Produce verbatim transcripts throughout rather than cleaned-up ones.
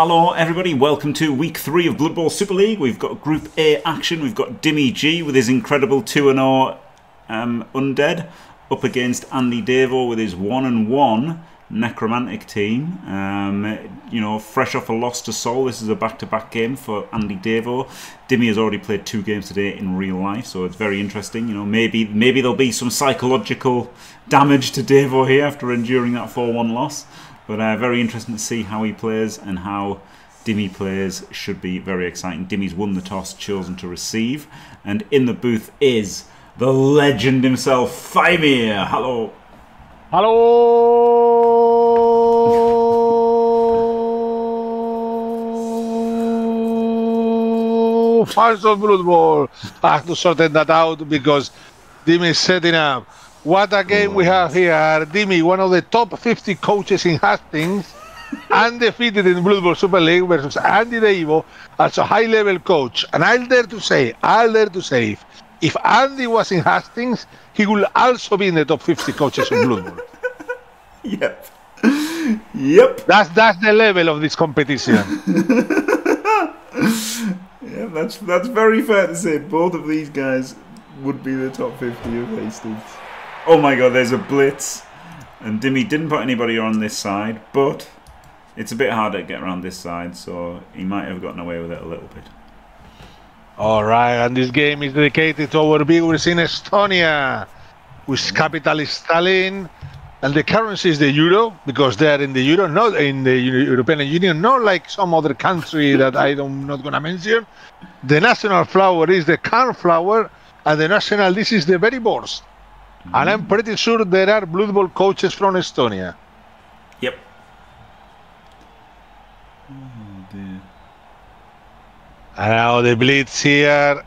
Hello everybody, welcome to week three of Blood Bowl Super League. We've got Group A action. We've got Dimmy Gee with his incredible two and oh um, Undead up against Andy Davo with his one and one Necromantic team. Um, you know, fresh off a loss to Sol, this is a back-to-back game for Andy Davo. Dimmy has already played two games today in real life, so it's very interesting. You know, maybe maybe there'll be some psychological damage to Davo here after enduring that four one loss. But uh, very interesting to see how he plays and how Dimmy plays. Should be very exciting. Dimmy's won the toss, chosen to receive. And in the booth is the legend himself, Faemir. Hello. Hello. Fans of Blood Bowl. I have to sort that out because Dimmy is setting up. What a game we have here. Dimmy, one of the top fifty coaches in Hastings, undefeated in Blue Bowl Super League, versus Andy Davo as a high-level coach. And I'll dare to say, I'll dare to say, if, if Andy was in Hastings, he would also be in the top fifty coaches in Blue Bowl. Yep. Yep. That's, that's the level of this competition. Yeah, that's, that's very fair to say. Both of these guys would be the top fifty of Hastings. Oh my god, there's a blitz. And Dimmy didn't put anybody on this side, but it's a bit harder to get around this side, so he might have gotten away with it a little bit. Alright, and this game is dedicated to our viewers in Estonia, whose capital is Tallinn, and the currency is the Euro, because they're in the Euro, not in the European Union, not like some other country that I'm not going to mention. The national flower is the cornflower, and the national dish is the very borscht. And I'm pretty sure there are Blood Bowl coaches from Estonia. Yep. Oh dear. And now the blitz here.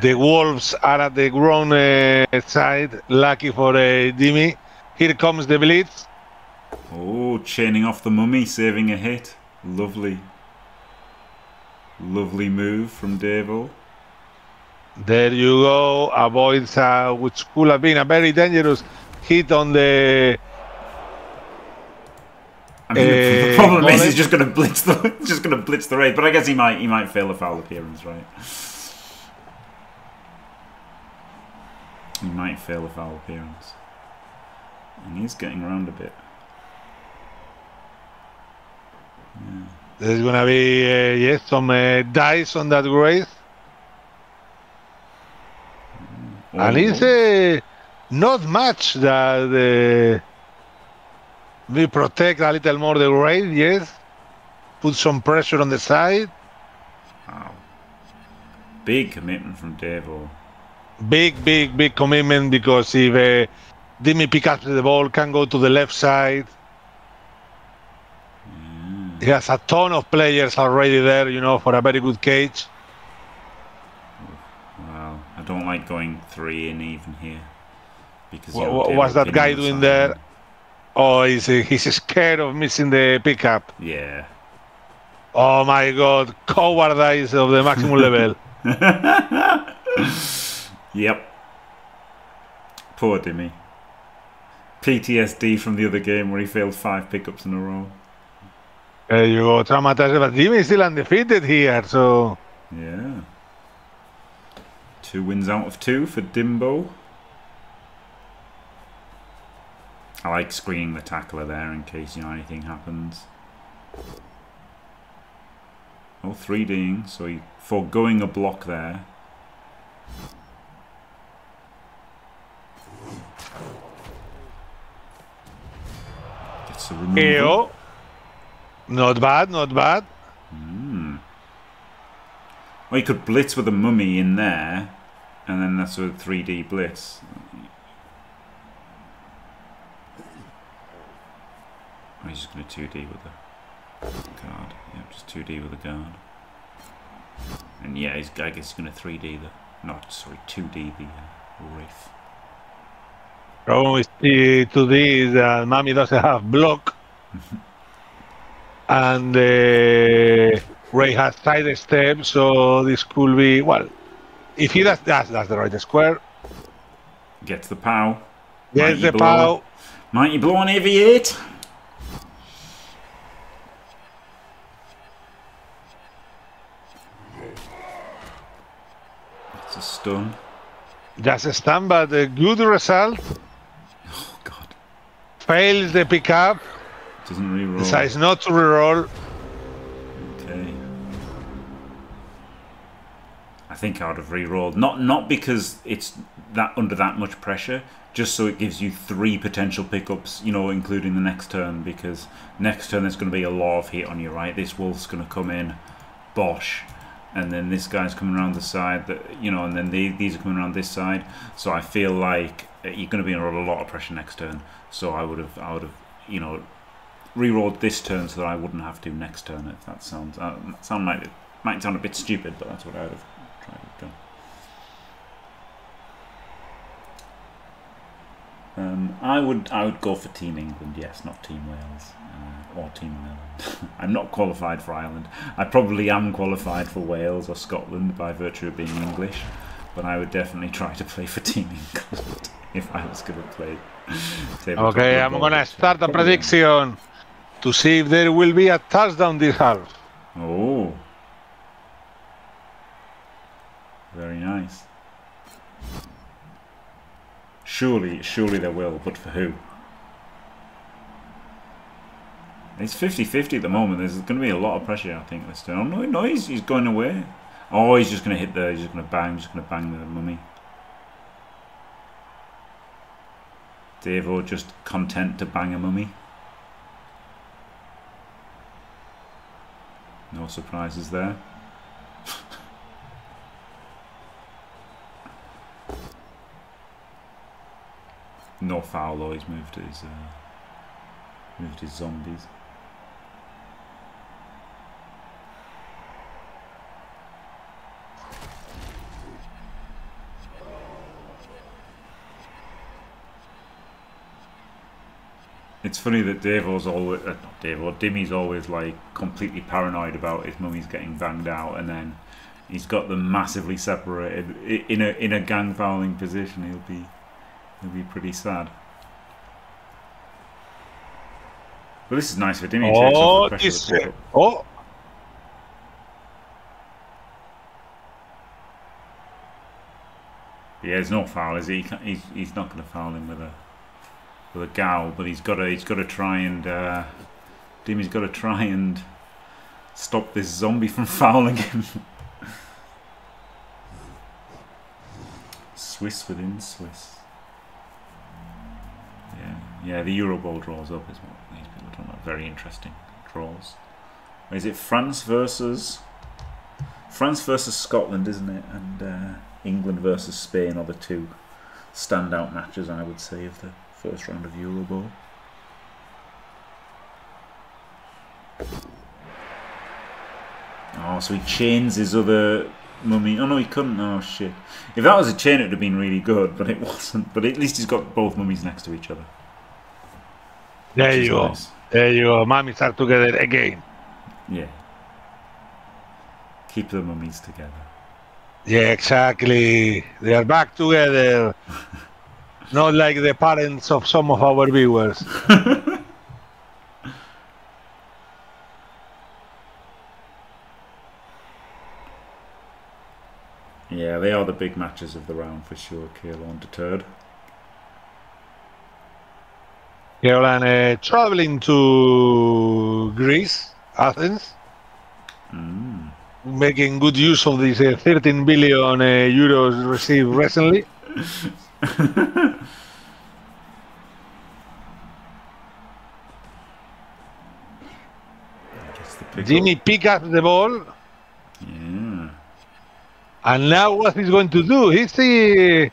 The wolves are at the grown uh, side. Lucky for uh, Dimmy. Here comes the blitz. Oh, chaining off the mummy, saving a hit. Lovely. Lovely move from Davo. There you go, avoids uh, which could have been a very dangerous hit on the... I mean, uh, the problem bullet. Is he's just going to blitz the just going to blitz the raid, but I guess he might he might fail a foul appearance, right? He might fail a foul appearance, and he's getting around a bit. Yeah. There's going to be uh, yes some uh, dice on that raid. And it's uh, not much that uh, we protect a little more the raid, yes. Put some pressure on the side. Wow. Big commitment from Davo. Big, big, big commitment, because if uh, Dimmy picks up the ball, can go to the left side. Mm. He has a ton of players already there, you know, for a very good catch. I don't like going three in even here. Because what, what was that guy doing there? Oh, he's, he's scared of missing the pickup. Yeah. Oh my god, cowardice of the maximum level. Yep. Poor Dimmy. P T S D from the other game where he failed five pickups in a row. There you go, traumatized. But Dimmy is still undefeated here, so... Yeah. Two wins out of two for Dimbo. I like screening the tackler there in case, you know, anything happens. Oh, three D ing, so he foregoing a block there. Gets a removal. Not bad, not bad. Mm. Well, he could blitz with a mummy in there. And then that's a three D blitz. Oh, he's just going to two D with a guard. Yeah, just two D with a guard. And yeah, he's, I guess he's going to three D the... Not, sorry, two D the uh, Wraith. Problem with the two D is that Mummy doesn't have block. And the uh, Wraith has side step, so this could be, well... If he does, that's, that's the right square. Gets the pow. Gets the pow. Mighty Blow on A V eight. That's a stun. Just a stun, but a good result. Oh, God. Fails the pickup. Doesn't reroll. Decides not to reroll. Okay. I think I would have rerolled. Not not because it's that under that much pressure, just so it gives you three potential pickups, you know, including the next turn, because next turn there's going to be a lot of heat on you, right? This wolf's going to come in, bosh, and then this guy's coming around the side, that you know, and then they, these are coming around this side. So I feel like you're going to be under a lot of pressure next turn. So I would have, I would have, you know, rerolled this turn so that I wouldn't have to next turn. If that sounds, uh, that sound might might sound a bit stupid, but that's what I would have tried to do. Um, I would I would go for Team England, yes, not Team Wales uh, or Team Ireland. I'm not qualified for Ireland. I probably am qualified for Wales or Scotland by virtue of being English, but I would definitely try to play for Team England if I was going to play. Okay, I'm going to start a prediction to see if there will be a touchdown this half. Oh, very nice. Surely, surely there will, but for who? It's fifty fifty at the moment. There's going to be a lot of pressure, I think, this turn. Oh, no, no, he's, he's going away. Oh, he's just going to hit there. He's just going to bang. He's just going to bang the mummy. Davo just content to bang a mummy. No surprises there. No foul though, he's moved his, uh, moved his zombies. It's funny that Davo's always, uh, not Davo, Dimmy's always like completely paranoid about his mummies getting banged out, and then he's got them massively separated. In a, in a gang fouling position, he'll be... it'd be pretty sad. Well, this is nice for Dimmy. Oh, this, oh. Yeah, it's not foul, is he? he he's, he's not going to foul him with a with a gowl, but he's got to he's got to try and uh, Dimmy's got to try and stop this zombie from fouling him. Swiss within Swiss. Yeah, the Euro Bowl draws up is what these people are talking about. Very interesting draws. Is it France versus France versus Scotland, isn't it? And uh, England versus Spain are the two standout matches, I would say, of the first round of Euro Bowl. Oh, so he chains his other mummy. Oh no, he couldn't. Oh shit! If that was a chain, it would have been really good, but it wasn't. But at least he's got both mummies next to each other. There you go. Nice. There you go. Mummies are together again. Yeah. Keep the mummies together. Yeah, exactly. They are back together. Not like the parents of some of our viewers. Yeah, they are the big matches of the round for sure. Caroline deterred. Caroline uh, traveling to Greece, Athens, mm. making good use of these uh, thirteen billion uh, euros received recently. Jimmy pick up the ball. Yeah. And now what he's going to do, he's the...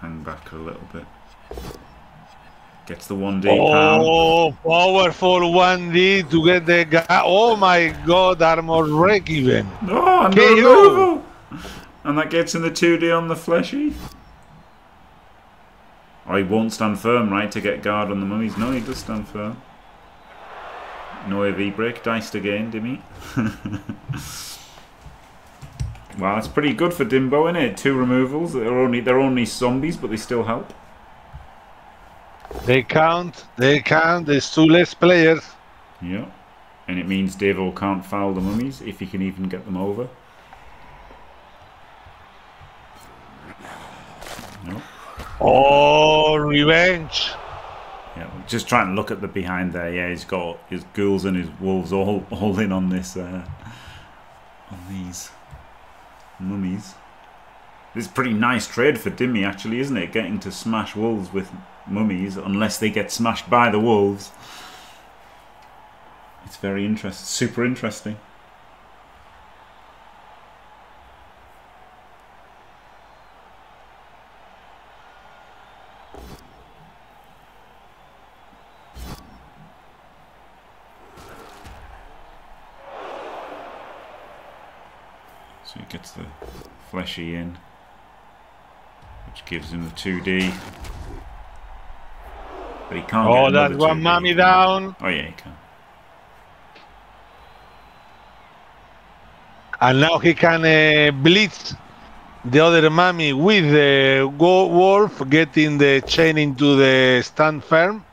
hang back a little bit. Gets the one D oh, pound. Oh, powerful one D to get the guy. Oh my God, armor wreck even. Oh, and K O. And that gets in the two D on the fleshy. Oh, he won't stand firm, right, to get guard on the mummies. No, he does stand firm. No A V break. Diced again, Dimmy. Well, that's pretty good for Dimbo, isn't it? Two removals. They're only they're only zombies, but they still help. They count. They count. There's two less players. Yeah, and it means Davo can't foul the mummies if he can even get them over. No. Oh, revenge! Yeah, just trying to look at the behind there. Yeah, he's got his ghouls and his wolves all all in on this. Uh, on these. Mummies. This is pretty nice trade for Dimmy, actually, isn't it? Getting to smash wolves with mummies, unless they get smashed by the wolves. It's very interesting. Super interesting. Gets the fleshy in, which gives him the two D. But he can't. Oh, that's one mummy down. Oh yeah, he can. And now he can uh, blitz the other mummy with the wolf, getting the chain into the stand firm.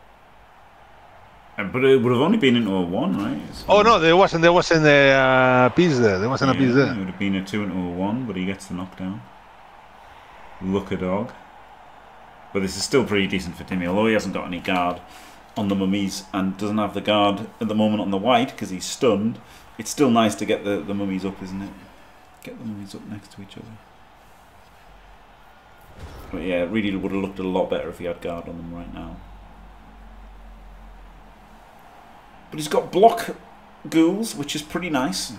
But it would have only been into a one, right? Oh no, there wasn't. There wasn't a uh, piece there. There wasn't yeah, a piece there. It would have been a two into a one, but he gets the knockdown. Look a dog. But this is still pretty decent for Dimmy, although he hasn't got any guard on the mummies and doesn't have the guard at the moment on the white because he's stunned. It's still nice to get the the mummies up, isn't it? Get the mummies up next to each other. But yeah, it really would have looked a lot better if he had guard on them right now. But he's got block ghouls, which is pretty nice.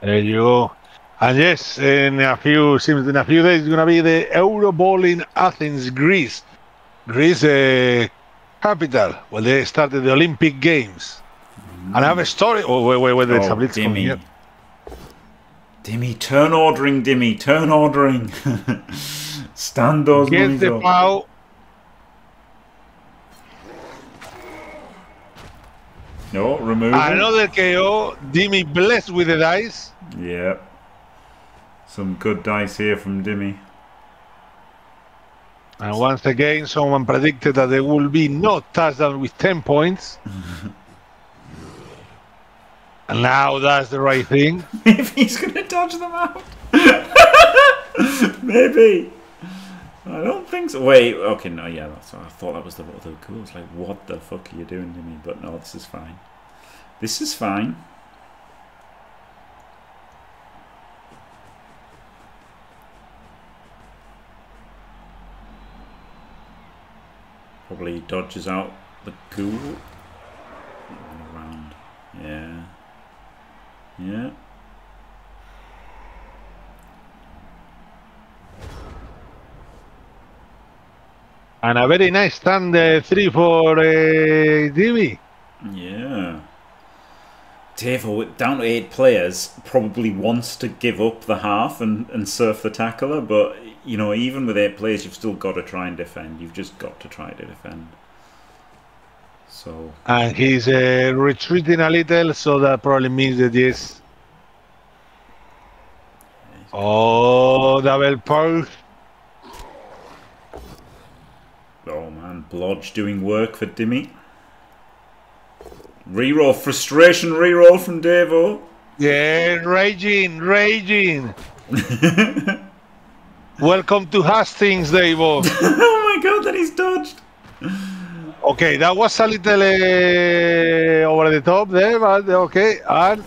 There you go. And yes, in a few seems in a few days it's gonna be the Euro Bowl in Athens, Greece. Greece uh, capital. Well, they started the Olympic Games. Mm. And I have a story. Oh wait, wait, wait, there's oh, a blitz coming here. Dimmy, turn ordering, Dimmy, turn ordering. Stand those mummies up. Get the pow. No, remove another it. K O. Dimmy blessed with the dice. Yep. Some good dice here from Dimmy. And once again, someone predicted that there will be no touchdown with ten points. And now that's the right thing. If he's going to dodge them out. Maybe. I don't think so. Wait, okay, no, yeah, that's, I thought that was the other cool. It's like, what the fuck are you doing to me? But no, this is fine. This is fine. Probably dodges out the ghoul. Around. Yeah. Yeah. And a very nice stand uh, three for uh, Dimmy. Yeah. Davo, down to eight players, probably wants to give up the half and, and surf the tackler. But, you know, even with eight players, you've still got to try and defend. You've just got to try to defend. So. And he's uh, retreating a little, so that probably means that yes. Oh, double poke. Oh man, Blodge doing work for Dimmy. Reroll, frustration reroll from Davo. Yeah, raging, raging. Welcome to Hastings, Davo. Oh my god, that is dodged. Okay, that was a little uh, over the top there, but okay. And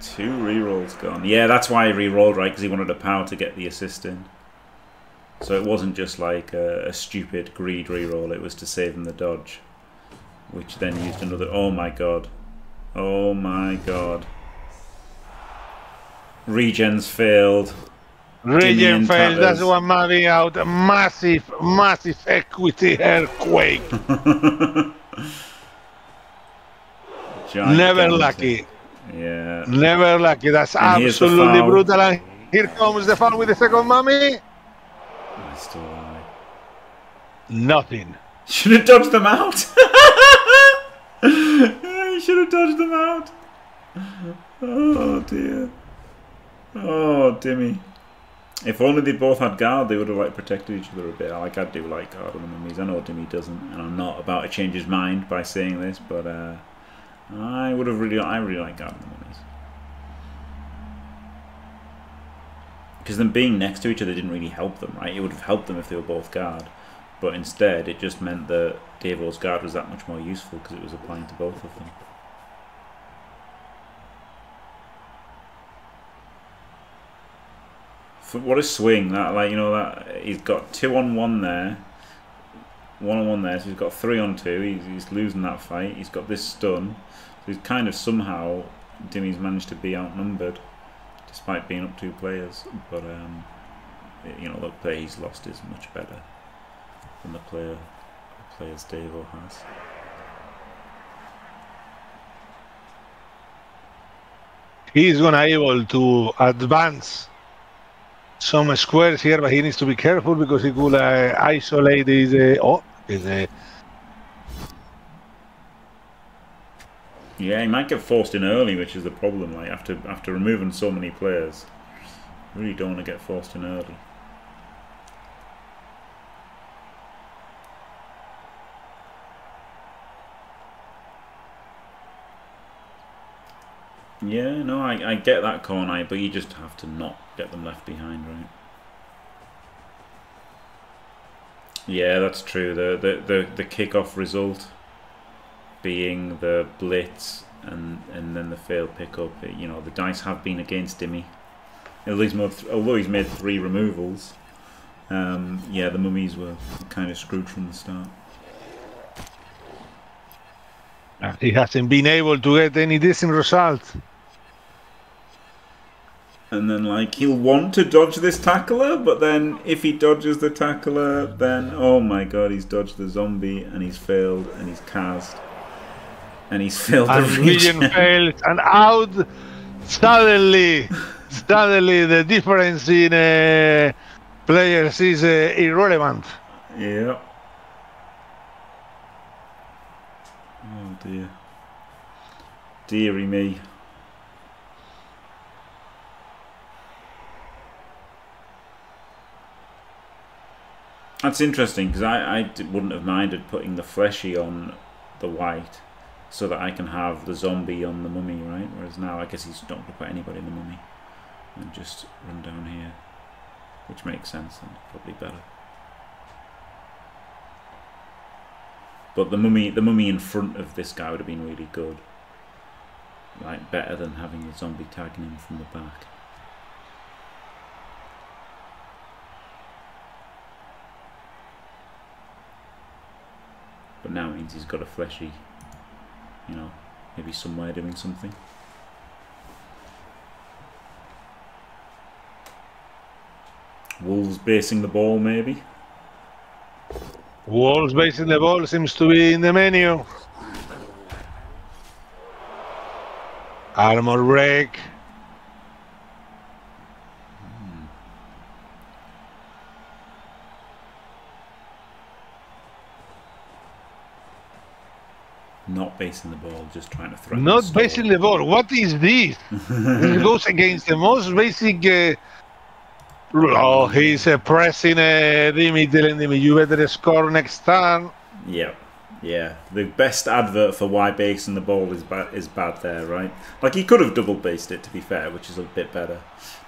two rerolls gone. Yeah, that's why he rerolled, right? Because he wanted a power to get the assist in. So it wasn't just like a, a stupid greed reroll, it was to save him the dodge. Which then used another... Oh my god. Oh my god. Regen's failed. Regen failed, that's one mummy out. Massive, massive equity earthquake. Never lucky. Yeah. Never lucky, that's and absolutely brutal. And here comes the foul with the second mummy. Still alive. Nothing. Should have dodged them out. I should have dodged them out. Oh dear. Oh, Dimmy. If only they both had guard, they would have like protected each other a bit. Like I do like guard on the mummies. I know Dimmy doesn't, and I'm not about to change his mind by saying this, but uh, I would have really, I really like guard on the mummies. Because them being next to each other didn't really help them, right? It would have helped them if they were both guard, but instead it just meant that Davo's guard was that much more useful because it was applying to both of them. What a swing! That, like, you know, that he's got two on one there, one on one there. So he's got three on two. He's, he's losing that fight. He's got this stun. So he's kind of somehow Dimmy's managed to be outnumbered, despite being up two players. But um, you know, the play he's lost is much better than the player the players Davo has. He's unable to advance some squares here, but he needs to be careful because he could uh, isolate his uh, oh his, uh... yeah, he might get forced in early, which is the problem. Like after after removing so many players, really don't want to get forced in early. Yeah, no, I, I get that, Corneye, but you just have to not get them left behind, right? Yeah, that's true. The the the, the kickoff result being the blitz and and then the failed pickup. You know, the dice have been against Dimmy. At least, although he's made three removals, um, yeah, the mummies were kind of screwed from the start. He hasn't been able to get any decent result. And then, like, he'll want to dodge this tackler, but then if he dodges the tackler, then, oh my god, he's dodged the zombie, and he's failed, and he's cast, and he's failed the region. And failed, and out, suddenly, suddenly the difference in uh, players is uh, irrelevant. Yeah. Oh dear. Deary me. That's interesting, because I, I wouldn't have minded putting the fleshy on the white so that I can have the zombie on the mummy, right? Whereas now I guess he's not going to put anybody in the mummy and just run down here, which makes sense and probably better. But the mummy, the mummy in front of this guy would have been really good, like better than having the zombie tagging him from the back. But now it means he's got a fleshy, you know, maybe somewhere doing something. Wolves basing the ball, maybe. Wolves basing the ball seems to be in the menu. Armor break. Not basing the ball, just trying to throw. Not basing the ball. What is this? This goes against the most basic. Uh, oh, he's uh, pressing uh, Dimmy, telling Dimmy, you better score next time. Yeah, yeah. The best advert for why basing the ball is bad is bad there, right? Like he could have double based it, to be fair, which is a bit better.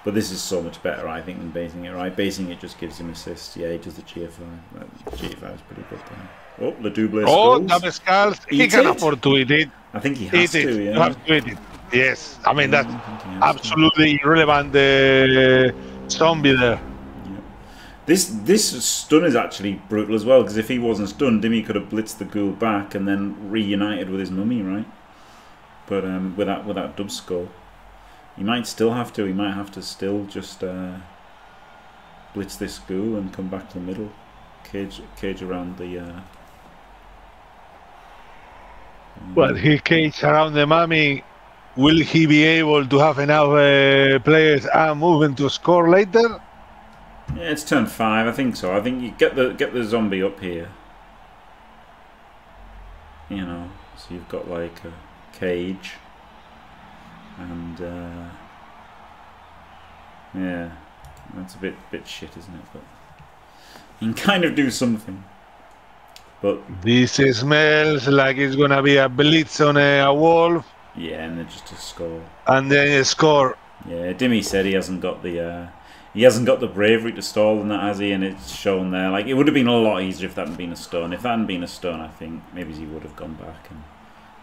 But this is so much better, I think, than basing it, right? Basing it just gives him assists. Yeah, he does the G F I. The G F I is pretty good there. Oh, the double oh, scales. He can it. afford to eat it. I think he has eat to, yeah. You have to eat it. Yes, I mean, that's I absolutely irrelevant uh, zombie there. Yeah. This this stun is actually brutal as well, because if he wasn't stunned, Dimmy could have blitzed the ghoul back and then reunited with his mummy, right? But um, without, without dub skull, he might still have to. He might have to still just uh, blitz this ghoul and come back to the middle. Cage, cage around the... Uh, Well, he caged around the mummy. Will he be able to have enough uh, players and moving to score later? Yeah, it's turn five. I think so. I think you get the get the zombie up here. You know, so you've got like a cage, and uh, yeah, that's a bit bit shit, isn't it? But you can kind of do something. But this smells like it's gonna be a blitz on a, a wall. Yeah, and then just a score. And then a score. Yeah, Dimmy said he hasn't got the uh, he hasn't got the bravery to stall and that, has he? And it's shown there. Like, it would have been a lot easier if that hadn't been a stone. If that hadn't been a stone, I think maybe he would have gone back and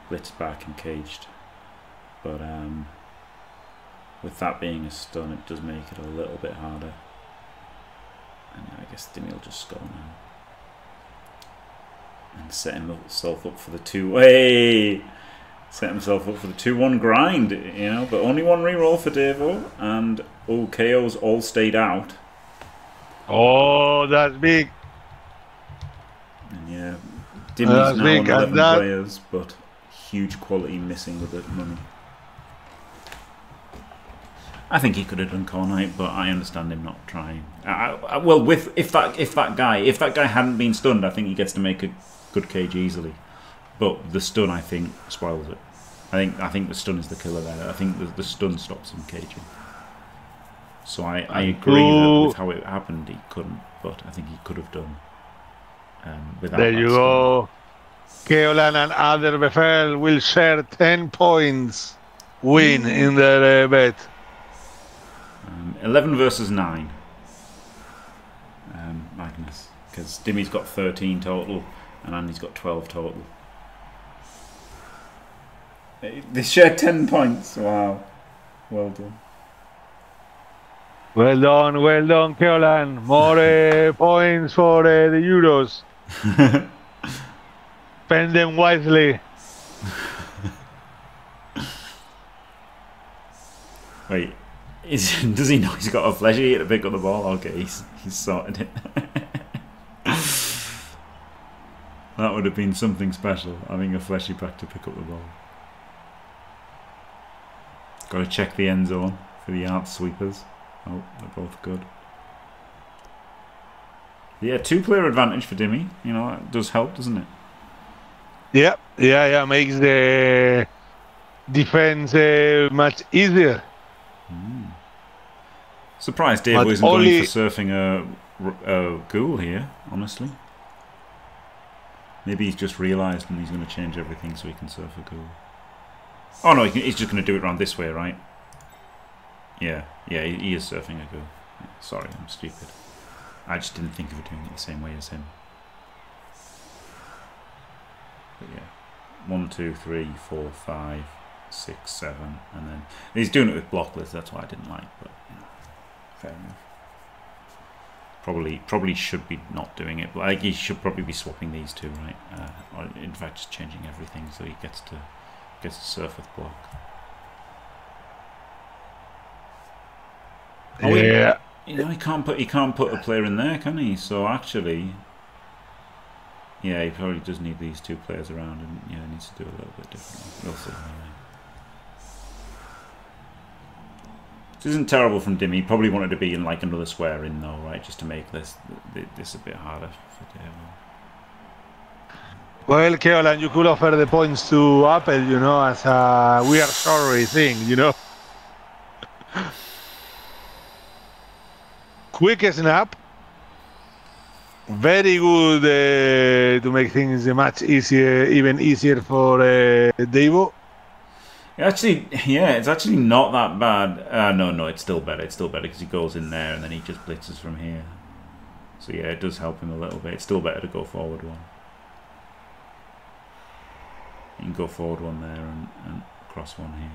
blitzed back and caged. But um, with that being a stone, it does make it a little bit harder. And I guess Dimmy will just score now. And set himself up for the two-way. Set himself up for the two one grind, you know. But only one reroll for Davo, and oh, K Os all stayed out. Oh, that's big. And yeah, Dimmy's now on eleven players, but huge quality missing with the money. I think he could have done Cornite, but I understand him not trying. I, I, well, with if that if that guy if that guy hadn't been stunned, I think he gets to make a good cage easily. But the stun, I think, spoils it. I think I think the stun is the killer there. I think the, the stun stops him caging. So I, I agree that with how it happened, he couldn't. But I think he could have done um, without. There you stun. Go. Keolan and Ader Befel will share ten points win mm. in their uh, bet. Um, eleven versus nine. Um, Magnus, because Dimmy's got thirteen total, and Andy's got twelve total. They shared ten points. Wow. Well done. Well done, well done, Keolan. More uh, points for uh, the Euros. Spend them wisely. Wait, is, does he know he's got a flesh eater to pick up the ball? Okay, he's, he's sorted it. That would have been something special, having a fleshy pack to pick up the ball. Got to check the end zone for the art sweepers. Oh, they're both good. Yeah, two-player advantage for Dimmy. You know, that does help, doesn't it? Yeah, yeah, yeah. Makes the defense uh, much easier. Mm. Surprised Dave isn't only... going for surfing a, a ghoul here, honestly. Maybe he's just realised and he's going to change everything so he can surf a ghoul. Oh no, he's just going to do it around this way, right? Yeah, yeah, he is surfing a ghoul. Sorry, I'm stupid. I just didn't think of doing it the same way as him. But yeah, one, two, three, four, five, six, seven, and then he's doing it with blockless. That's why I didn't like. But you know, fair enough. Probably, probably should be not doing it. But like, he should probably be swapping these two, right? Uh, or in fact, just changing everything so he gets to. Gets to surf with block. Oh, yeah. He, you know, he can't put he can't put a player in there, can he? So actually, yeah, he probably does need these two players around, and yeah, he needs to do a little bit differently. Also, this isn't terrible from Dimmy. He probably wanted to be in like another square in though, right? Just to make this this a bit harder for Davo. Well, Keolan, you could offer the points to Apple, you know, as a we are sorry thing, you know. Quick snap. Very good uh, to make things much easier, even easier for uh, Davo. Actually, yeah, it's actually not that bad. Uh, no, no, it's still better. It's still better because he goes in there and then he just blitzes from here. So, yeah, it does help him a little bit. It's still better to go forward one. You can go forward one there and, and cross one here.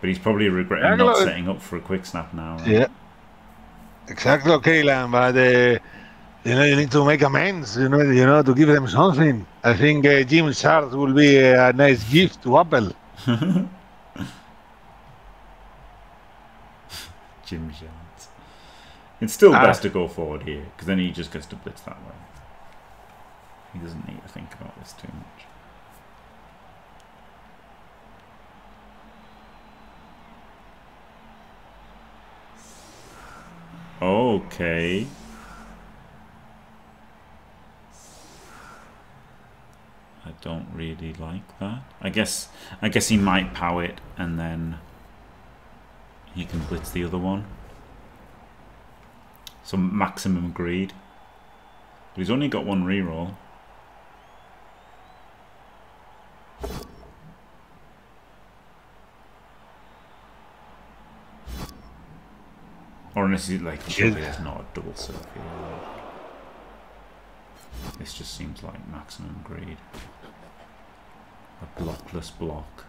But he's probably regretting exactly. not setting up for a quick snap now. Right? Yeah, exactly, Keolan. But uh, you know, you need to make amends. You know, you know, to give them something. I think uh, Jim Shards will be a nice gift to Apple. Jim Shards. It's still ah. best to go forward here, because then he just gets to blitz that way. He doesn't need to think about this too much. Okay. really like that. I guess I guess he might pow it and then he can blitz the other one. So maximum greed. But he's only got one reroll. Or unless he's like, surely it's not a double surf here. This just seems like maximum greed. A blockless block.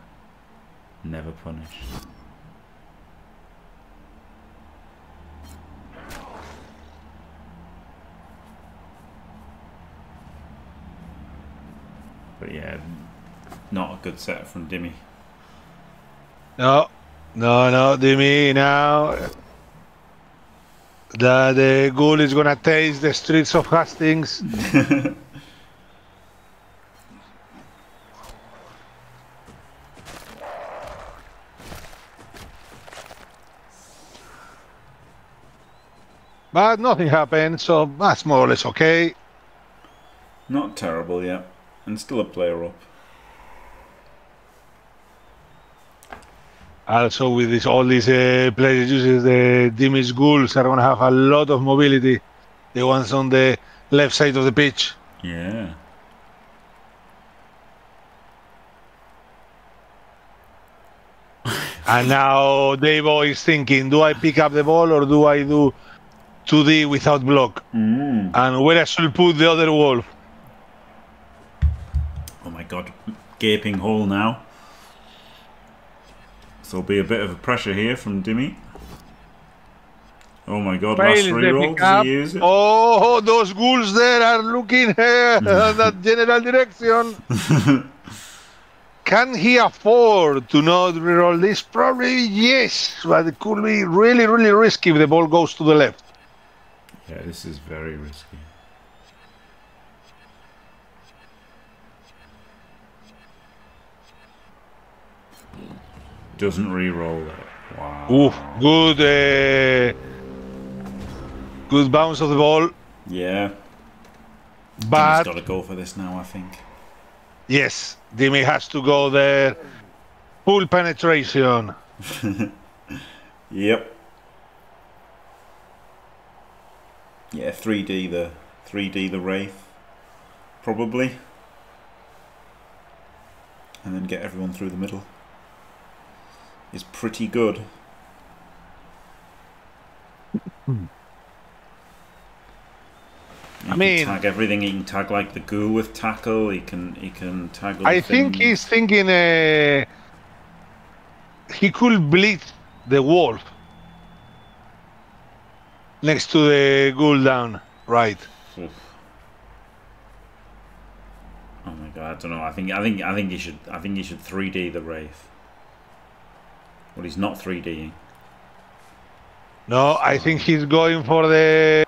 Never punished. But yeah, not a good set from Dimmy. No, no, no, Dimmy now. The, the ghoul is gonna taste the streets of Hastings. But nothing happened, so that's more or less okay. Not terrible, yeah. And still a player up. Also, with this, all these uh, players uses, the Dimmy's ghouls are going to have a lot of mobility. The ones on the left side of the pitch. Yeah. And now Davo is thinking, do I pick up the ball or do I do two D without block? Mm. And where I should put the other wolf? Oh my god, gaping hole now. So there'll be a bit of a pressure here from Dimmy. Oh my god, last reroll, does he use it? Oh, those ghouls there are looking here in that general direction. Can he afford to not reroll this? Probably yes, but it could be really, really risky if the ball goes to the left. Yeah, this is very risky. Doesn't re-roll it. Wow. Ooh, good, uh, good bounce of the ball. Yeah. But Dimmy's got to go for this now, I think. Yes, Dimmy has to go there. Full penetration. Yep. Yeah, three D the three D the Wraith, probably, and then get everyone through the middle. Is pretty good. I mean, can tag everything. He can tag like the ghoul with tackle. He can he can tag. I think he's thinking uh, he could blitz the wolf next to the ghoul down right. Oof. Oh my god! I don't know. I think I think I think he should I think he should three D the Wraith. Well, he's not three D-ing. No, I think he's going for the,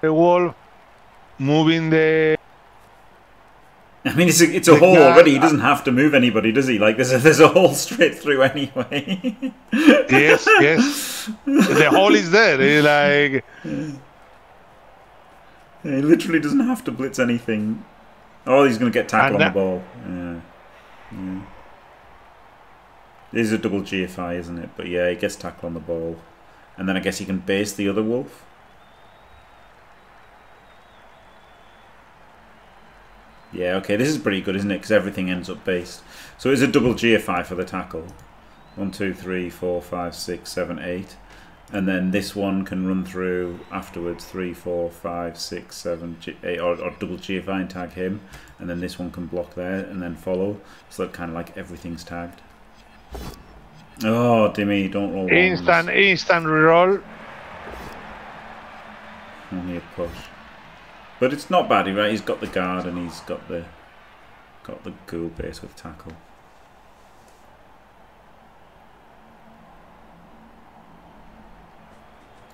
the wall, moving the... I mean, it's a, it's a hole guy. Already. He doesn't have to move anybody, does he? Like, there's a, there's a hole straight through anyway. Yes, yes. The hole is there. He's like... He literally doesn't have to blitz anything. Oh, he's going to get tackled on the ball. Yeah. Yeah. It is a double G F I, isn't it? But yeah, he gets tackled on the ball. And then I guess he can base the other wolf. Yeah, okay, this is pretty good, isn't it? Because everything ends up based. So it's a double G F I for the tackle. One, two, three, four, five, six, seven, eight. And then this one can run through afterwards. Three, four, five, six, seven, eight, or, or double G F I and tag him. And then this one can block there and then follow. So that kind of like everything's tagged. Oh, Dimmy, don't roll. Instant, ones. instant reroll. Only a push, but it's not bad, right? He's got the guard and he's got the got the ghoul base with tackle.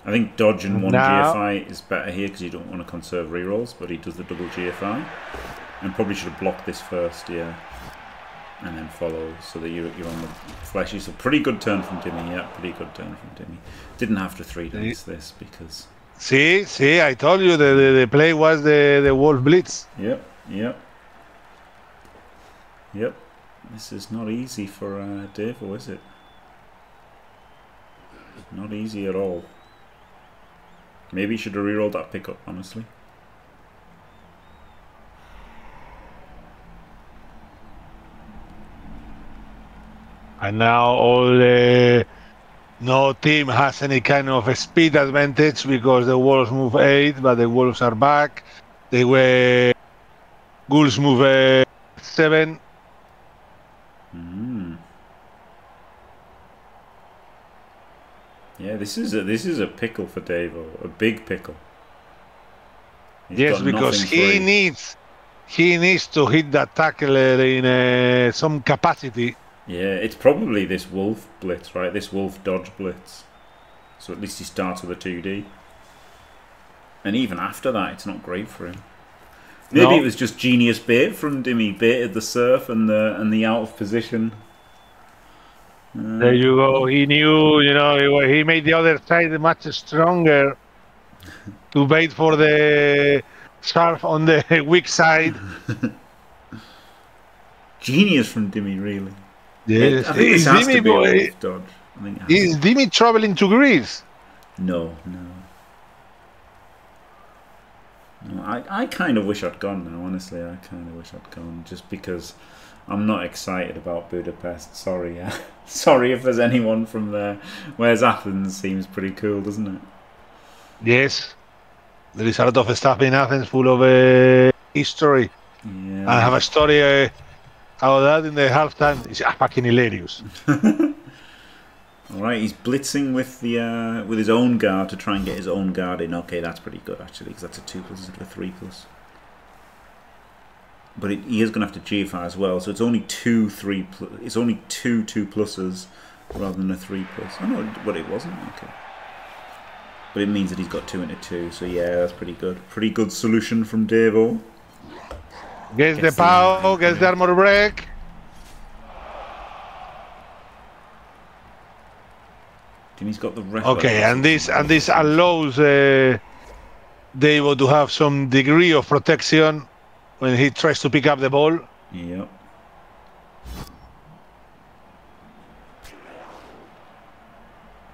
I think dodge and one no. G F I is better here because you don't want to conserve rerolls, but he does the double G F I and probably should have blocked this first, yeah. And then follow so that you're, you're on the fleshy. So pretty good turn from Dimmy. Yeah, pretty good turn from Dimmy. Didn't have to three dance this because... See, see, I told you the, the, the play was the, the wolf blitz. Yep, yep. Yep, this is not easy for uh, Davo, is it? Not easy at all. Maybe he should have rerolled that pickup, honestly. And now only no team has any kind of a speed advantage because the Wolves move eight, but the Wolves are back. They were Ghouls move uh, seven. Mm. Yeah, this is a this is a pickle for Davo, a big pickle. He's yes, because he needs he needs to hit that tackler in uh, some capacity. Yeah, it's probably this wolf blitz, right? This wolf dodge blitz. So at least he starts with a two D. And even after that, it's not great for him. Maybe no. It was just genius bait from Dimmy. Baited the surf and the and the out of position. Uh, there you go. He knew, you know, he made the other side much stronger to bait for the surf on the weak side. Genius from Dimmy, really. Yes. I think this has Dimmy to be boy, a wolf dodge. I think is to. Dimmy traveling to Greece? No, no. no I, I kind of wish I'd gone now, honestly. I kind of wish I'd gone just because I'm not excited about Budapest. Sorry. Yeah. Sorry if there's anyone from there. Whereas Athens seems pretty cool, doesn't it? Yes. There is a lot of stuff in Athens full of uh, history. Yeah. I have a story. Uh, How that in the halftime is fucking hilarious. All right, he's blitzing with the uh, with his own guard to try and get his own guard in. Okay, that's pretty good actually, because that's a two plus instead of a three plus. But it, he is going to have to G F I as well, so it's only two three. Plus, it's only two two pluses rather than a three plus. I know what it wasn't. Okay, but it means that he's got two into two. So yeah, that's pretty good. Pretty good solution from Davo. Gets the power, gets the armor break. Timmy's got the rest. Okay, and this and this allows uh, Davo to have some degree of protection when he tries to pick up the ball. Yep.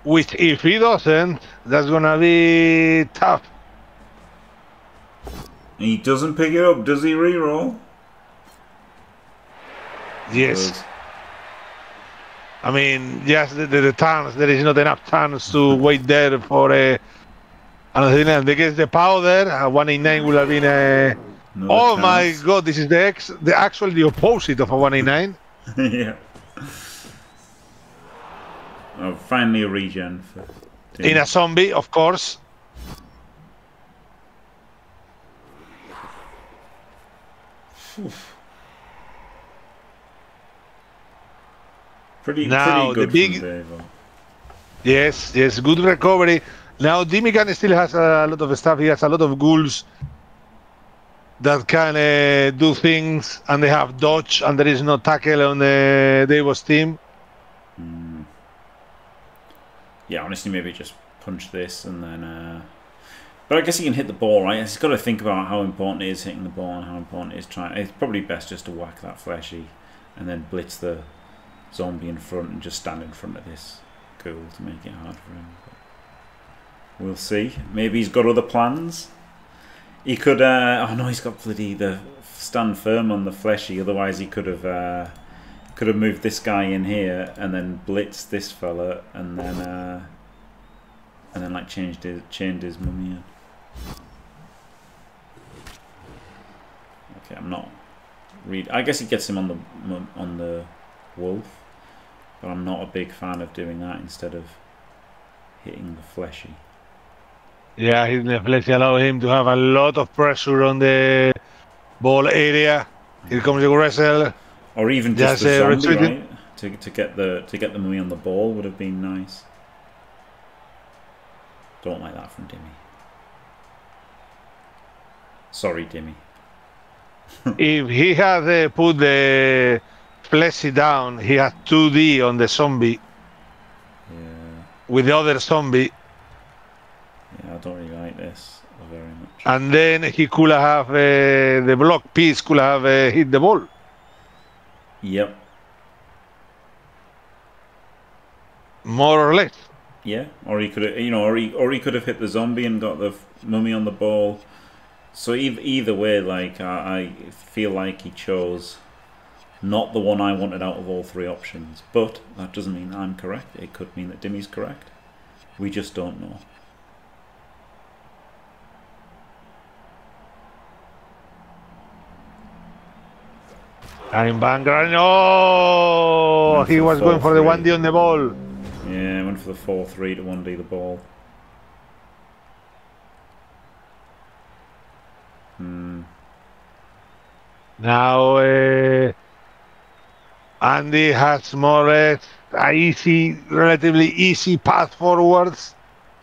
Which, if he doesn't, that's gonna be tough. He doesn't pick it up, does he reroll? Yes. Good. I mean, yes, the, the, the turns, there is not enough turns to wait there for a. And they get the powder, a one eight nine would have been a. Another oh chance. My god, this is the ex, the actual the opposite of a one eight nine. Yeah. Oh, finally a regen. For in a zombie, of course. Oof. Pretty, now, pretty good the big, from Davo. Yes, yes, good recovery. Now Dimmy Gee still has a lot of stuff. He has a lot of ghouls that can uh, do things, and they have dodge, and there is no tackle on the Davo's team. Mm. Yeah, honestly, maybe just punch this and then. Uh... But I guess he can hit the ball, right? He's got to think about how important it is hitting the ball and how important it is trying. It's probably best just to whack that fleshy and then blitz the zombie in front and just stand in front of this ghoul to make it hard for him. But we'll see. Maybe he's got other plans. He could... Uh, oh, no, he's got bloody... the stand firm on the fleshy. Otherwise, he could have uh, could have moved this guy in here and then blitzed this fella and then... Uh, and then, like, changed his, chained his mummy up. Okay, I'm not read. I guess he gets him on the on the wolf, but I'm not a big fan of doing that instead of hitting the fleshy. Yeah, hitting the fleshy allows him to have a lot of pressure on the ball area. Here comes the wrestler. Or even just the zombie, right? To to get the to get the mummy on the ball would have been nice. Don't like that from Dimmy. Sorry, Dimmy. If he had uh, put the fleshy down, he had two D on the zombie. Yeah. With the other zombie. Yeah, I don't really like this very much. And then he could have uh, the block piece could have uh, hit the ball. Yep. More or less. Yeah, or he could have, you know, or he or he could have hit the zombie and got the mummy on the ball. So either either way, like I, I feel like he chose not the one I wanted out of all three options. But that doesn't mean I'm correct. It could mean that Dimmy's correct. We just don't know. I'm Bangra. No, he was going for the one D on the ball. Yeah, went for the four three to one D the ball. Hmm. Now, uh, Andy has more or less an easy, relatively easy path forwards.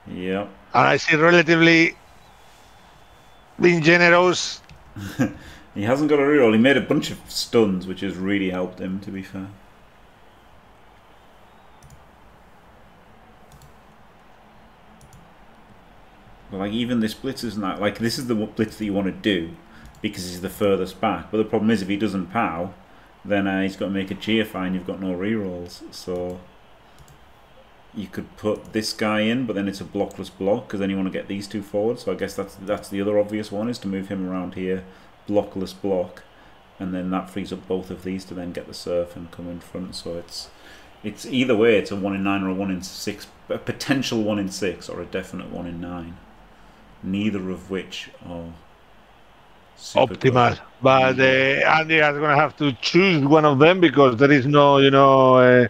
Yeah. And I see relatively being generous. He hasn't got a reroll. He made a bunch of stuns, which has really helped him, to be fair. But like even this blitz isn't that, like this is the blitz that you want to do because he's the furthest back. But the problem is if he doesn't pow, then uh, he's got to make a G F I and you've got no rerolls. So you could put this guy in, but then it's a blockless block because then you want to get these two forward. So I guess that's that's the other obvious one is to move him around here, blockless block, and then that frees up both of these to then get the surf and come in front. So it's it's either way, it's a one in nine or a one in six, a potential one in six or a definite one in nine. Neither of which are super optimal, good. But uh, Andy is going to have to choose one of them because there is no, you know, uh,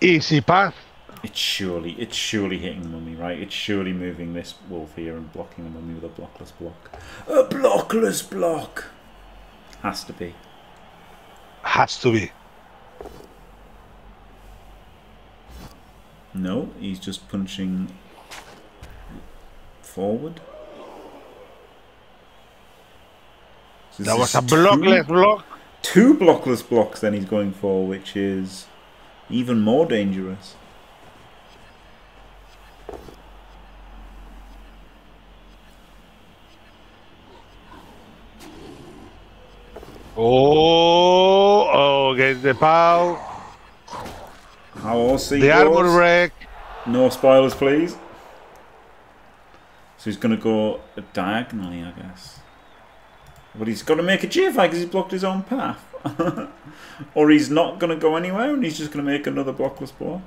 easy path. It's surely, it's surely hitting mummy, right? It's surely moving this wolf here and blocking the mummy with a blockless block. A blockless block has to be. Has to be. No, he's just punching forward. So that was a blockless two, block. Two blockless blocks then he's going for, which is even more dangerous. Oh, oh, gets the pow. How also the armor wreck. No spoilers, please. So he's going to go diagonally, I guess. But he's got to make a G F I because he's blocked his own path. Or he's not going to go anywhere and he's just going to make another blockless block.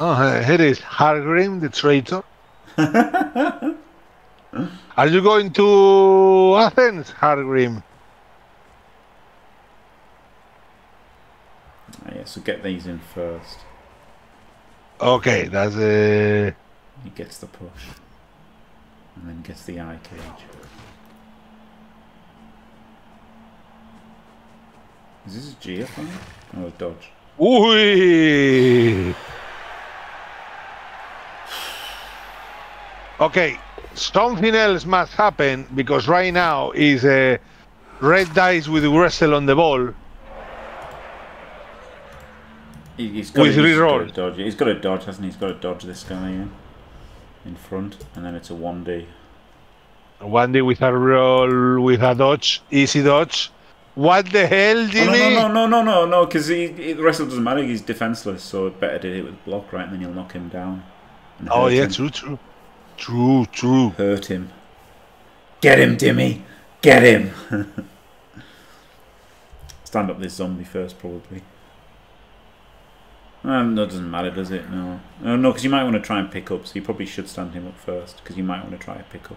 Oh, here is Hargrim, the traitor. Are you going to Athens, Hargrim? Yeah, so get these in first. Okay, that's a... Uh... He gets the push. And then gets the eye cage. Is this a G F I? Oh, dodge. Ooh! Okay, something else must happen because right now is a red dice with wrestle on the ball. He's got, he's, he's got to dodge. He's got to dodge, hasn't he? He's got to dodge this guy in, in front, and then it's a one D. A one D with a roll, with a dodge, easy dodge. What the hell, Jimmy? Oh, no, no, no, no, no, no, because no, the wrestle doesn't matter. He's defenseless, so it better did it with block, right? And then you'll knock him down. Oh yeah, him. true, true, true, true. Hurt him. Get him, Dimmy. Get him. Stand up this zombie first, probably. Um, that doesn't matter, does it? No. Oh, no, because you might want to try and pick up, so you probably should stand him up first, because you might want to try a pick up.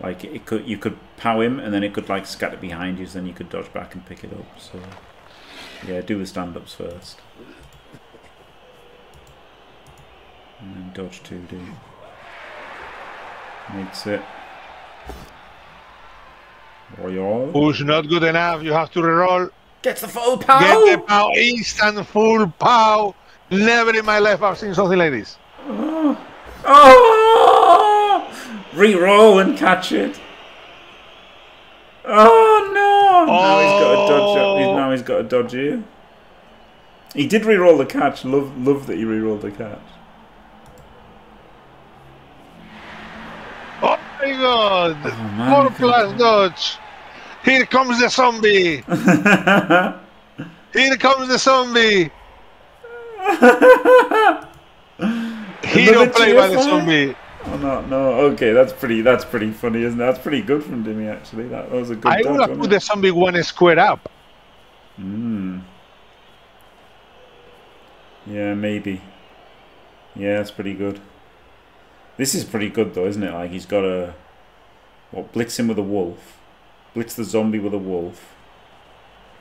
Like, it could, you could pow him, and then it could, like, scatter behind you, so then you could dodge back and pick it up. So, yeah, do the stand-ups first. And then dodge two D. Makes it. Royal. Push not good enough, you have to reroll. Gets the full pow! Get the pow, instant full pow! Never in my life I've seen something like this. Oh! Oh! Reroll and catch it. Oh no! Oh. Now he's got a dodge. He's, now he's got a dodge here. He did reroll the catch. Love, love that he rerolled the catch. god! Oh, man, More plus be... dodge! Here comes the zombie! Here comes the zombie! Hero played by the zombie! Oh, no, no, okay, that's pretty, that's pretty funny, isn't it? That's pretty good from Dimmy, actually. That, that was a good I would have put the zombie one square up. Hmm. Yeah, maybe. Yeah, that's pretty good. This is pretty good, though, isn't it? Like, he's got a... What, blitz him with a wolf. Blitz the zombie with a wolf.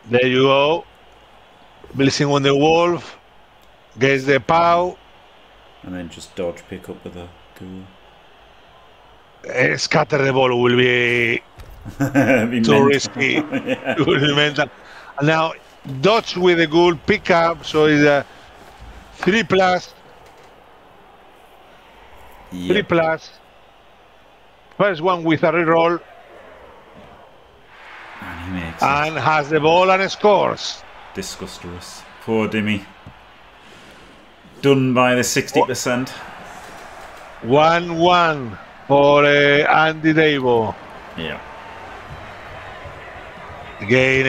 There you go. Blitzing on the wolf. Gets the pow. And then just dodge pick up with a... Cool. Uh, scatter the ball will be too mental. risky. Yeah. It will be mental. Now, dodge with the goal, pick up, so it's a three plus. Yep. Three plus. First one with a reroll. And, he makes and has the ball and scores. Disgusting. Poor Dimmy. Done by the sixty percent. one one for uh, Andy Davo. Yeah. Again,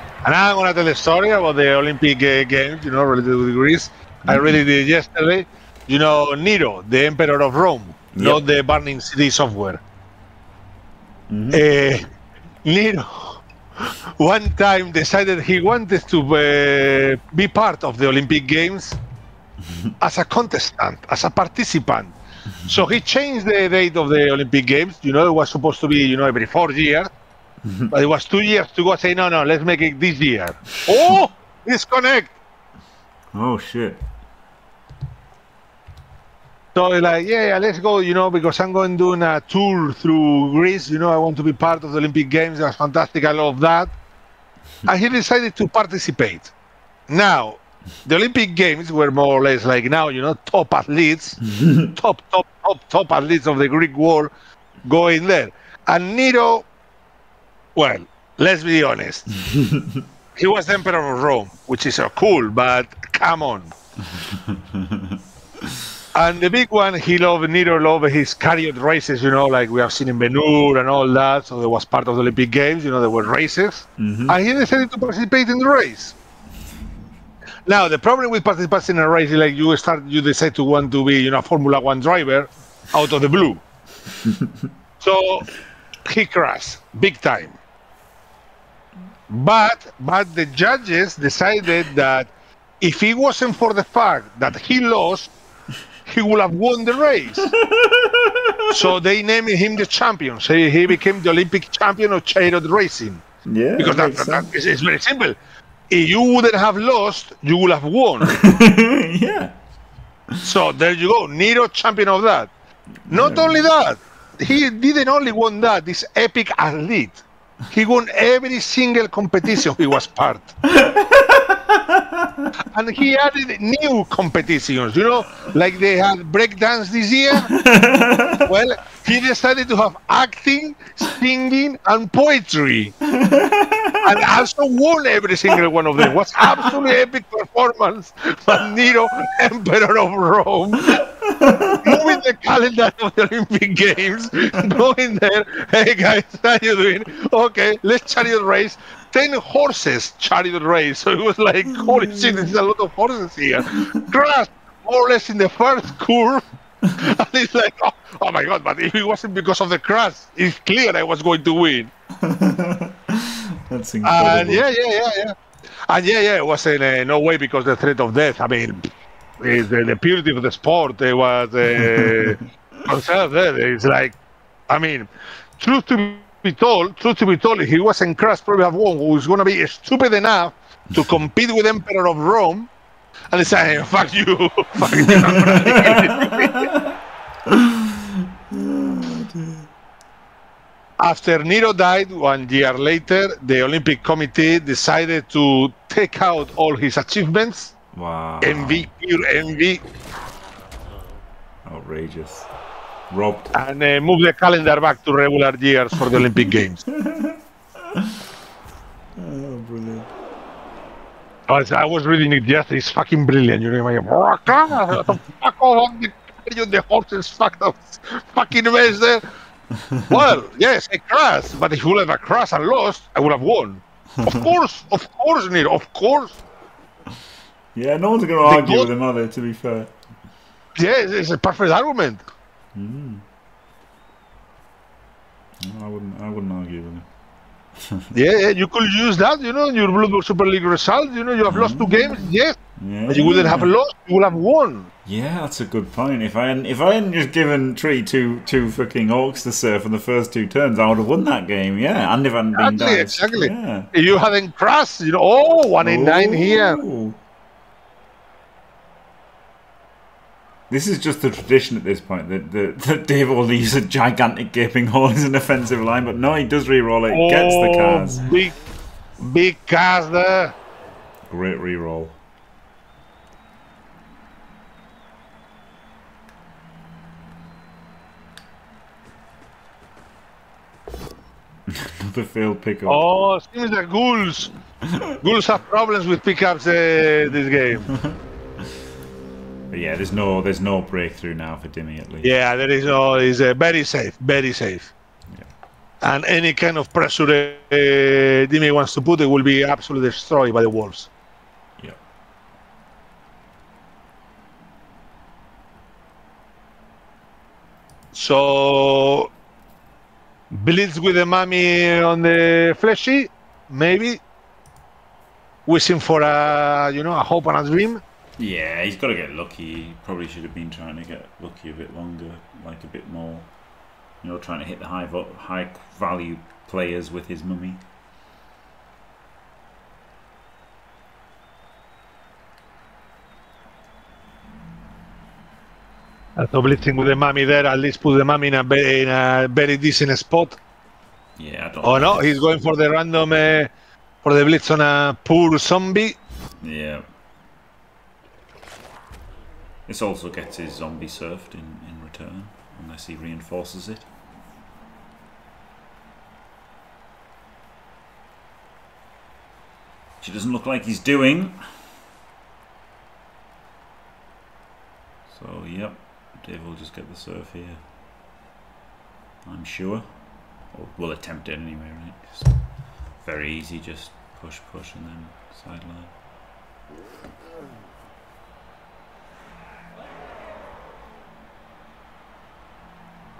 uh, and I'm going to tell a story about the Olympic uh, Games, you know, related with Greece. Mm-hmm. I really did yesterday. You know, Nero, the emperor of Rome, yep. not the burning C D software. Mm-hmm. uh, Nero, one time decided he wanted to uh, be part of the Olympic Games as a contestant, as a participant. So he changed the date of the Olympic Games. You know, it was supposed to be, you know, every four years. But it was two years to go. Say, no, no, let's make it this year. Oh, disconnect. Oh, shit. So he's like, yeah, yeah, let's go, you know, because I'm going doing a tour through Greece. You know, I want to be part of the Olympic Games. That's fantastic. I love that. And he decided to participate. Now, the Olympic Games were more or less like now, you know, top athletes, top, top, top, top athletes of the Greek world going there. And Nero, well, let's be honest, he was the emperor of Rome, which is so cool, but come on. And the big one, he loved, Nero loved his chariot races, you know, like we have seen in Ben-Hur and all that. So there was part of the Olympic Games, you know, there were races. Mm-hmm. And he decided to participate in the race. Now, the problem with participating in a race is like you start, you decide to want to be, you know, a Formula One driver out of the blue. So he crashed big time. But, but the judges decided that if it wasn't for the fact that he lost, he would have won the race. So they named him the champion. So he became the Olympic champion of chariot racing. Yeah, because that, that, that is, it's very simple. If you wouldn't have lost, you would have won. Yeah. So there you go. Nero, champion of that. Not yeah. only that, he didn't only won that, this epic athlete. He won every single competition he was part. And he added new competitions, you know, like they had breakdance this year. Well, he decided to have acting, singing, and poetry. And also won every single one of them. It was absolutely epic performance by Nero, emperor of Rome. Moving the calendar of the Olympic Games, going there, hey guys, how you doing? Okay, let's chariot race. Ten horses chariot race. So it was like, holy shit, there's a lot of horses here. Crashed more or less in the first curve. And it's like, oh, oh my god, but if it wasn't because of the crash, it's clear I was going to win. That's incredible. And yeah, yeah, yeah, yeah. And yeah, yeah, it was in uh, no way because the threat of death. I mean, the, the purity of the sport it was uh, conserved. It's like, I mean, truth to be told, truth to be told, if he wasn't crushed, probably have one who was going to be stupid enough to compete with Emperor of Rome. And it's like, fuck you, fuck you. After Nero died one year later, the Olympic Committee decided to take out all his achievements. Wow. Envy, pure envy. Outrageous. Robbed. And uh, move the calendar back to regular years for the Olympic Games. Oh, brilliant. I was reading it yesterday, it's fucking brilliant. You know, like, fuck off, the horses fucked up, fucking mess there. Well, yes, a crash, but if you would have crashed and lost, I would have won. Of course, of course, Nero, of course. Yeah, no one's going to argue God with him, are they, to be fair? Yeah, it's a perfect argument. Mm. No, I wouldn't, I wouldn't argue with him. Yeah, yeah, you could use that, you know, in your Blood Bowl Super League result, you know, you have mm. lost two games, yes, yeah, but you wouldn't yeah. have lost, you would have won. Yeah, that's a good point. If I hadn't, if I hadn't just given Tree two, two fucking orcs to surf in the first two turns, I would have won that game, yeah, and if I hadn't exactly, been diced. Exactly, exactly. Yeah. You hadn't crashed, you know, oh, one eight nine here. This is just the tradition at this point, that, that, that Davo leaves a gigantic gaping hole as an offensive line, but no, he does reroll it, oh, gets the cars. Big, big cars there. Great reroll. Another failed pickup. Oh, it seems like ghouls. Ghouls have problems with pickups uh, this game. But yeah, there's no there's no breakthrough now for Dimmy at least. Yeah, there is no. He's uh, very safe, very safe. Yeah. And any kind of pressure uh, Dimmy wants to put, it will be absolutely destroyed by the wolves. Yeah. So blitz with the mummy on the fleshy, maybe. Wishing for a you know a hope and a dream. Yeah, he's got to get lucky. Probably should have been trying to get lucky a bit longer, like a bit more, you know, trying to hit the high vo high value players with his mummy. After blitzing with the mummy there, at least put the mummy in a, be in a very decent spot. Yeah, I don't know. Oh no, he's going for the random, uh, for the blitz on a poor zombie. Yeah. This also gets his zombie surfed in, in return, unless he reinforces it. Which it doesn't look like he's doing. So, yep, Dave will just get the surf here. I'm sure. Or we'll attempt it anyway, right? Just very easy, just push, push, and then sideline.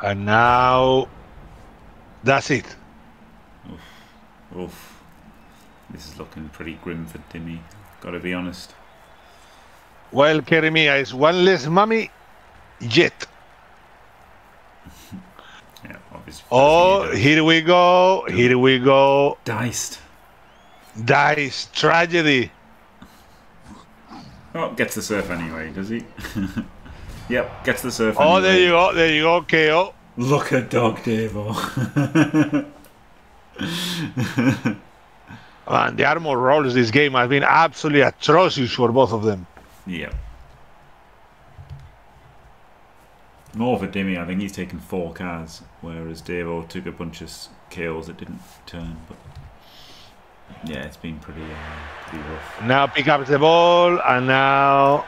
And now, that's it. Oof, oof. This is looking pretty grim for Dimmy, gotta be honest. Well, carry me, is one less mummy yet. Yeah, obviously. Oh, here we go, here we go. Diced. Diced, tragedy. Oh, gets the surf anyway, does he? Yep, gets the surf. Oh, there you go, there you go, K O. Look at Dog Davo. Man, the armor rolls this game have been absolutely atrocious for both of them. Yeah. More for Dimmy, I think he's taken four cards, whereas Davo took a bunch of K Os that didn't turn. But yeah, it's been pretty, uh, pretty rough. Now pick up the ball, and now...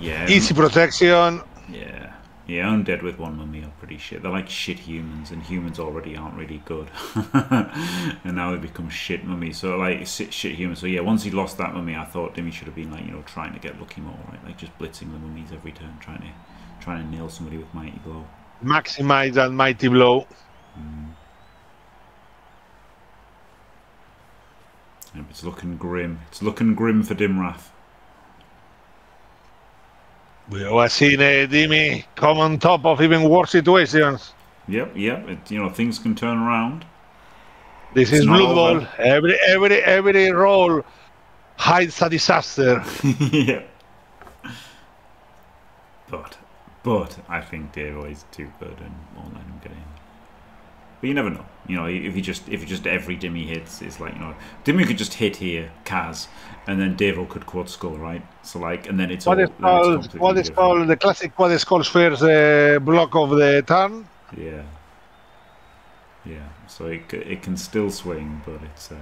Yeah. Easy protection. Yeah. Yeah, I'm dead with one mummy are pretty shit. They're like shit humans, and humans already aren't really good. And now they become shit mummies. So, like, shit, shit humans. So, yeah, once he lost that mummy, I thought Dimmy should have been, like, you know, trying to get lucky more, right? Like, just blitzing the mummies every turn, trying to trying to nail somebody with Mighty Blow. Maximize that Mighty Blow. Mm. Yeah, it's looking grim. It's looking grim for Dimrath. We always seen uh, Dimmy come on top of even worse situations. Yep, yep. It, you know, things can turn around. This it's is Blue Bowl. Every, every, every roll hides a disaster. Yeah. But, but I think Davo is too good, and won't let him get in. But you never know. You know, if you just if you just every Dimmy hits, it's like, you know, Dimmy could just hit here, Kaz, and then Davo could quad skull, right? So like, and then it's what all, is called it's what is different. Called the classic what is called first uh, block of the turn. Yeah, yeah. So it it can still swing, but it's uh,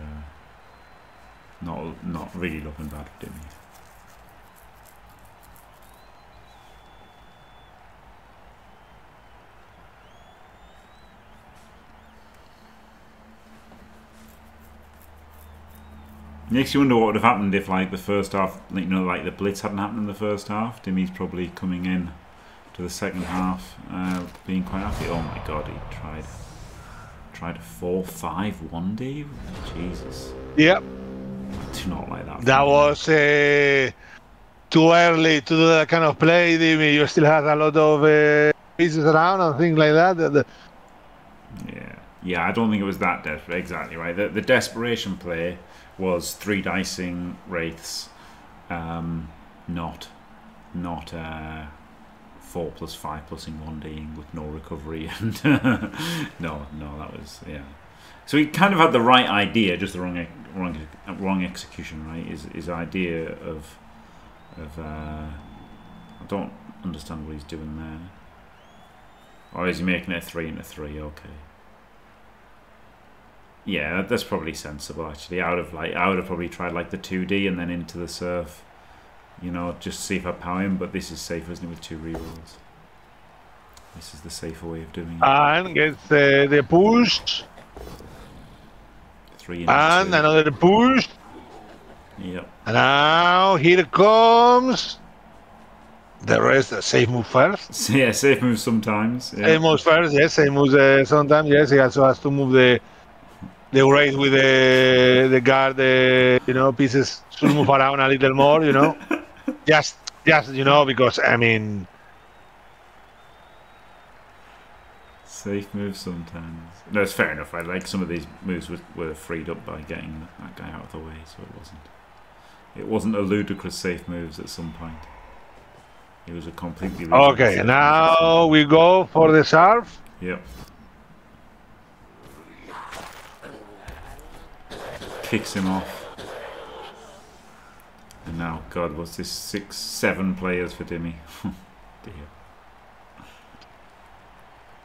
not not really looking bad for Dimmy. Makes you wonder what would have happened if, like, the first half, like, you know, like the blitz hadn't happened in the first half. Dimmy's probably coming in to the second half, uh, being quite happy. Oh my god, he tried tried a four five one D. Jesus. Yep. I do not like that. That was uh, too early to do that kind of play, Dimmy. You still had a lot of uh, pieces around and things like that. The, the... Yeah. Yeah, I don't think it was that desperate. Exactly right. The, the desperation play was three dicing wraiths, um, not not uh, four plus five plusing one D'ing with no recovery. And no, no, that was yeah. So he kind of had the right idea, just the wrong wrong wrong execution. Right, his his idea of of uh, I don't understand what he's doing there. Or is he making it a three and a three? Okay. Yeah, that's probably sensible actually. I would have like I would have probably tried like the two D and then into the surf, you know, just to see if I power him. But this is safer, isn't it? With two rerolls, this is the safer way of doing it. And gets uh, the push. Three and, and another push. Yep. And now here comes. The rest, uh, safe move first. Yeah, safe move sometimes. Yeah. Safe moves first. Yes, safe moves uh, sometimes. Yes, he also has to move the. The race with the the guard, the you know pieces should move around a little more, you know, just just you know because I mean, safe moves sometimes. No, it's fair enough. I right? Like some of these moves were, were freed up by getting that guy out of the way, so it wasn't it wasn't a ludicrous safe moves at some point. It was a completely okay. Now we go for the surf. Yep. Kicks him off. And now, God, what's this? Six, seven players for Dimmy. Dear.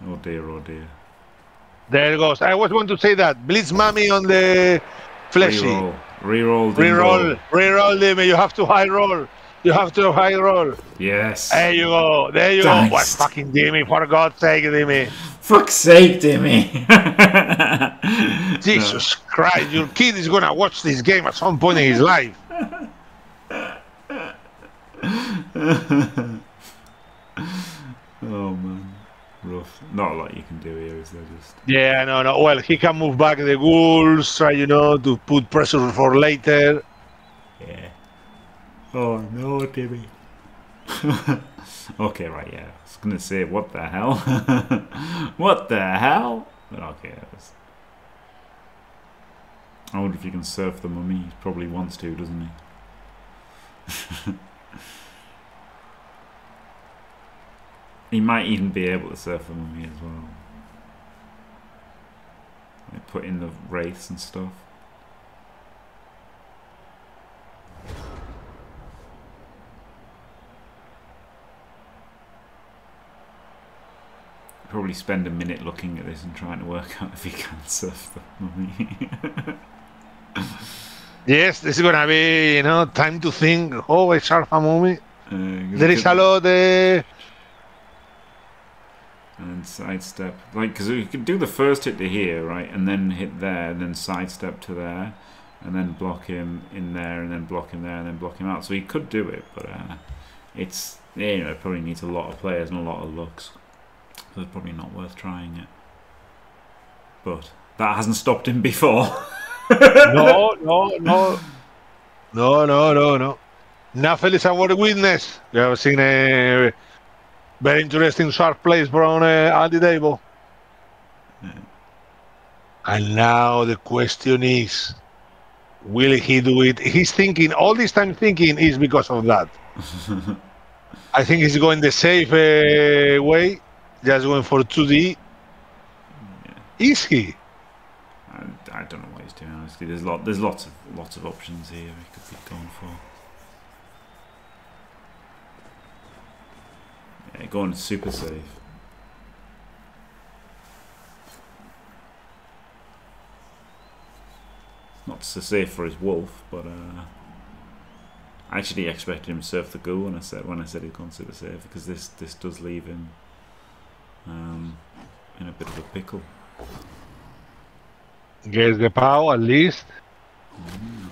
Oh dear, oh dear. There it goes. I always want to say that. Blitz Mummy on the fleshy. Reroll. Reroll. Reroll. Reroll, Dimmy. You have to high roll. You have to high roll. Yes. There you go. There you Diced. Go. What fucking Dimmy? For God's sake, Dimmy. Fuck's sake, Dimmy. Jesus no. Christ, your kid is going to watch this game at some point in his life. Oh, man. Rough. Not a lot you can do here, is there? Just... Yeah, no, no. Well, he can move back the ghouls, try, you know, to put pressure for later. Yeah. Oh, no, Timmy. Okay, right, yeah. I was going to say, what the hell? What the hell? But okay, that was... I wonder if you can surf the mummy. He probably wants to, doesn't he? He might even be able to surf the mummy as well. They put in the wraiths and stuff. Probably spend a minute looking at this and trying to work out if he can surf the mummy. Yes, this is gonna be, you know, time to think. Oh, I surf a mummy. Uh, there is a lot of... And sidestep. Like, because you could do the first hit to here, right? And then hit there, and then sidestep to there, and then block him in there, and then block him there, and then block him out. So he could do it, but uh, it's, you know, it probably needs a lot of players and a lot of looks. So it's probably not worth trying it. But that hasn't stopped him before. No, no, no. No, no, no, no. Nothing is our witness. We have seen a very interesting sharp plays from uh, Andy Davo. Yeah. And now the question is, will he do it? He's thinking, all this time thinking is because of that. I think he's going the safe uh, way. Just going for two D. Yeah. Is he? I, I don't know what he's doing. Honestly, there's lot, there's lots of lots of options here he could be going for. Yeah, going super safe. Not so safe for his wolf, but uh, I actually expected him to surf the ghoul when I said when I said he'd gone super safe because this this does leave him. Um, in a bit of a pickle. Gets the power at least. Mm.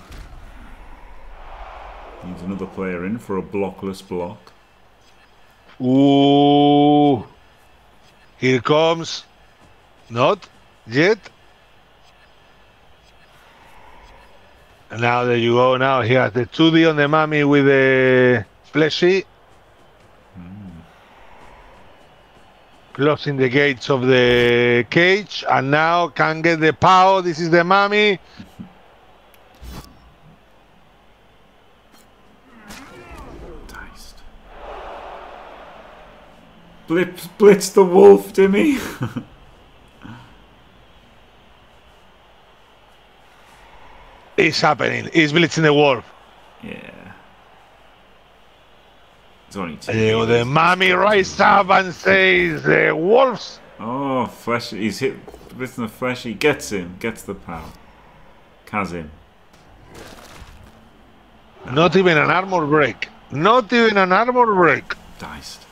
another player in for a blockless block. Ooh. Here comes. Not yet. And now there you go. Now he has the two D on the mummy with the fleshy. Mm. Closing the gates of the cage. And now can get the power. This is the mummy. Blitz, blitz the wolf, Dimmy. It's happening. He's blitzing the wolf. Yeah. It's only two. Oh, the mummy rises up and says, "The wolves." Oh, flesh. He's hit. Blitzing the flesh. He gets him. Gets the power. Kazim. No. Not even an armor break. Not even an armor break. Diced.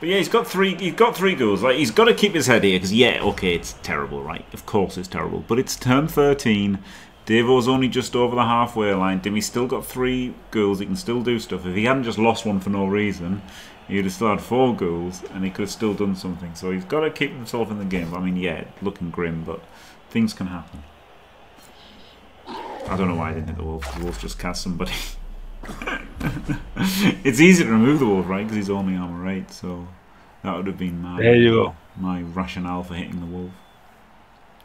But yeah, he's got three. He's got three goals. Like, he's got to keep his head here because yeah, okay, it's terrible, right? Of course, it's terrible. But it's turn thirteen. Davo's only just over the halfway line. Dimmy's still got three goals. He can still do stuff. If he hadn't just lost one for no reason, he'd have still had four goals and he could have still done something. So he's got to keep himself in the game. I mean, yeah, looking grim, but things can happen. I don't know why I didn't hit the wolf. The wolf just cast somebody. It's easy to remove the wolf, right? Because he's only armor eight, so that would have been my there you go. my rationale for hitting the wolf.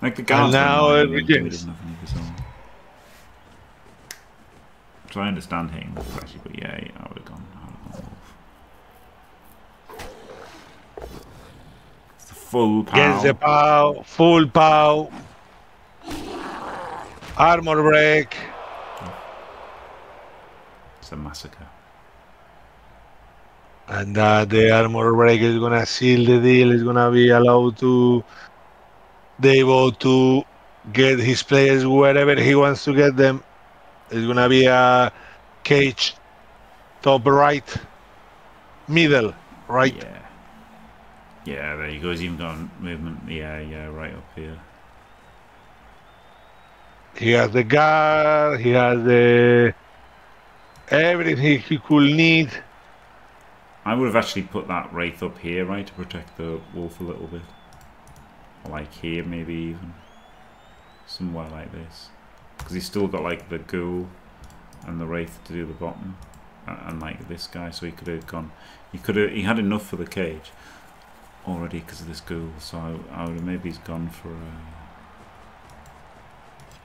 Like the guards. Now everything's. So I understand hitting the wolf actually, but yeah, yeah, I would have gone out of the wolf. It's the full pow. Yes, the pow, full pow. Armor break. It's a massacre. And uh, the armor break is going to seal the deal. It's going to be allowed to Davo to get his players wherever he wants to get them. It's going to be a cage, top right, middle right. Yeah, yeah, there you go. He's even got movement. Yeah, yeah, right up here. He has the guard. He has the... everything he could need. I would have actually put that wraith up here, right, to protect the wolf a little bit. Like here, maybe even. Somewhere like this. Because he's still got, like, the ghoul and the wraith to do the bottom. And, like, this guy, so he could have gone... He could have... He had enough for the cage already because of this ghoul, so I, I would have maybe he's gone for... Uh,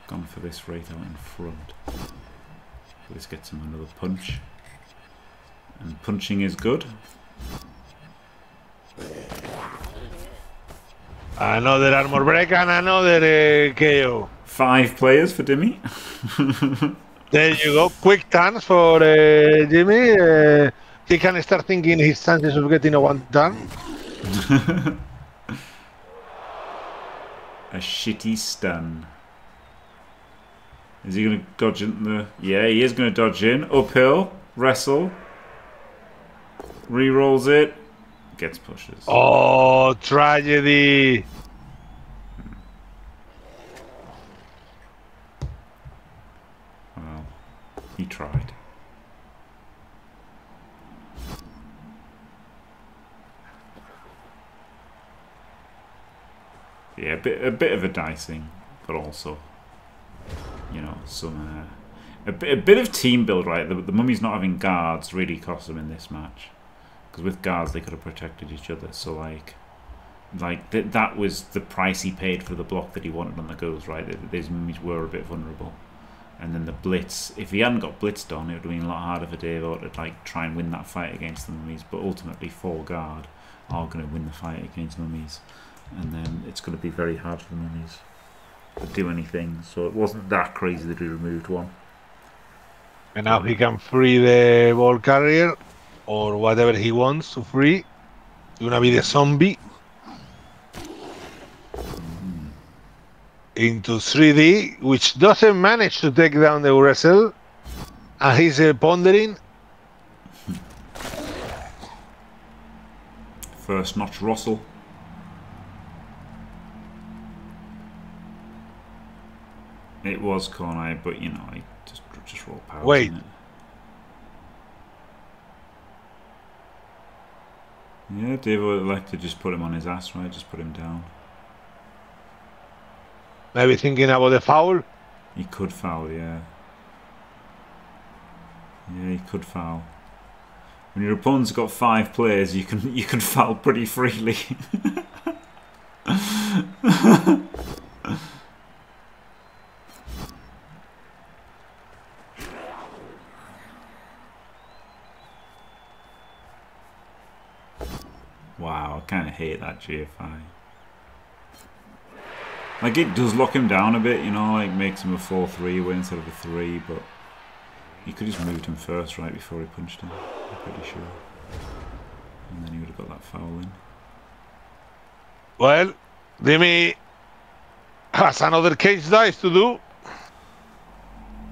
gone for this wraith out in front. This gets him another punch. And punching is good. Another armor break and another uh, K O. Five players for Dimmy. There you go. Quick turns for uh, Dimmy. Uh, he can start thinking his chances of getting a one turn. A shitty stun. Is he going to dodge in the... Yeah, he is going to dodge in. Uphill. Wrestle. Rerolls it. Gets pushes. Oh, tragedy. Well, he tried. Yeah, a bit, a bit of a dicing, but also... You know, some uh, a, a bit of team build, right? The, the mummies not having guards really cost them in this match, because with guards they could have protected each other. So like, like th that was the price he paid for the block that he wanted on the goals, right? That these mummies were a bit vulnerable, and then the blitz. If he hadn't got blitzed on, it would have been a lot harder for Davo to like try and win that fight against the mummies. But ultimately, four guard are going to win the fight against mummies, and then it's going to be very hard for the mummies to do anything, so it wasn't that crazy that he removed one. And now he can free the ball carrier or whatever he wants to free. It's gonna be the zombie mm. into three D, which doesn't manage to take down the wrestle, and he's uh, pondering. First notch Russell. It was Corneye, but you know, I just just raw power. Wait. Yeah, Davo like to just put him on his ass, right? Just put him down. Maybe thinking about the foul? He could foul, yeah. Yeah, he could foul. When your opponent's got five players, you can you can foul pretty freely. Wow, I kind of hate that G F I. Like, it does lock him down a bit, you know, like makes him a four three way instead of a three, but he could have just moved him first right before he punched him, I'm pretty sure. And then he would have got that foul in. Well, Dimmy has another cage dice to do.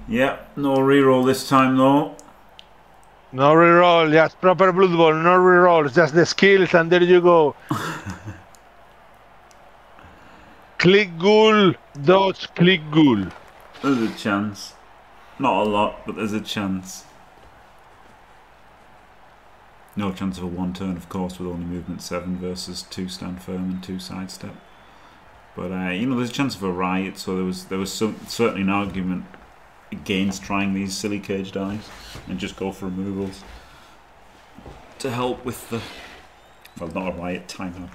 Yeah, no reroll this time though. No reroll, just proper Blood Bowl, no rerolls, just the skills, and there you go. Click ghoul, dodge, click ghoul. There's a chance. Not a lot, but there's a chance. No chance of a one turn, of course, with only movement seven versus two stand firm and two sidestep. But uh, you know, there's a chance of a riot, so there was there was some, certainly an argument against trying these silly cage dives and just go for removals to help with the, well, not a riot, timeout.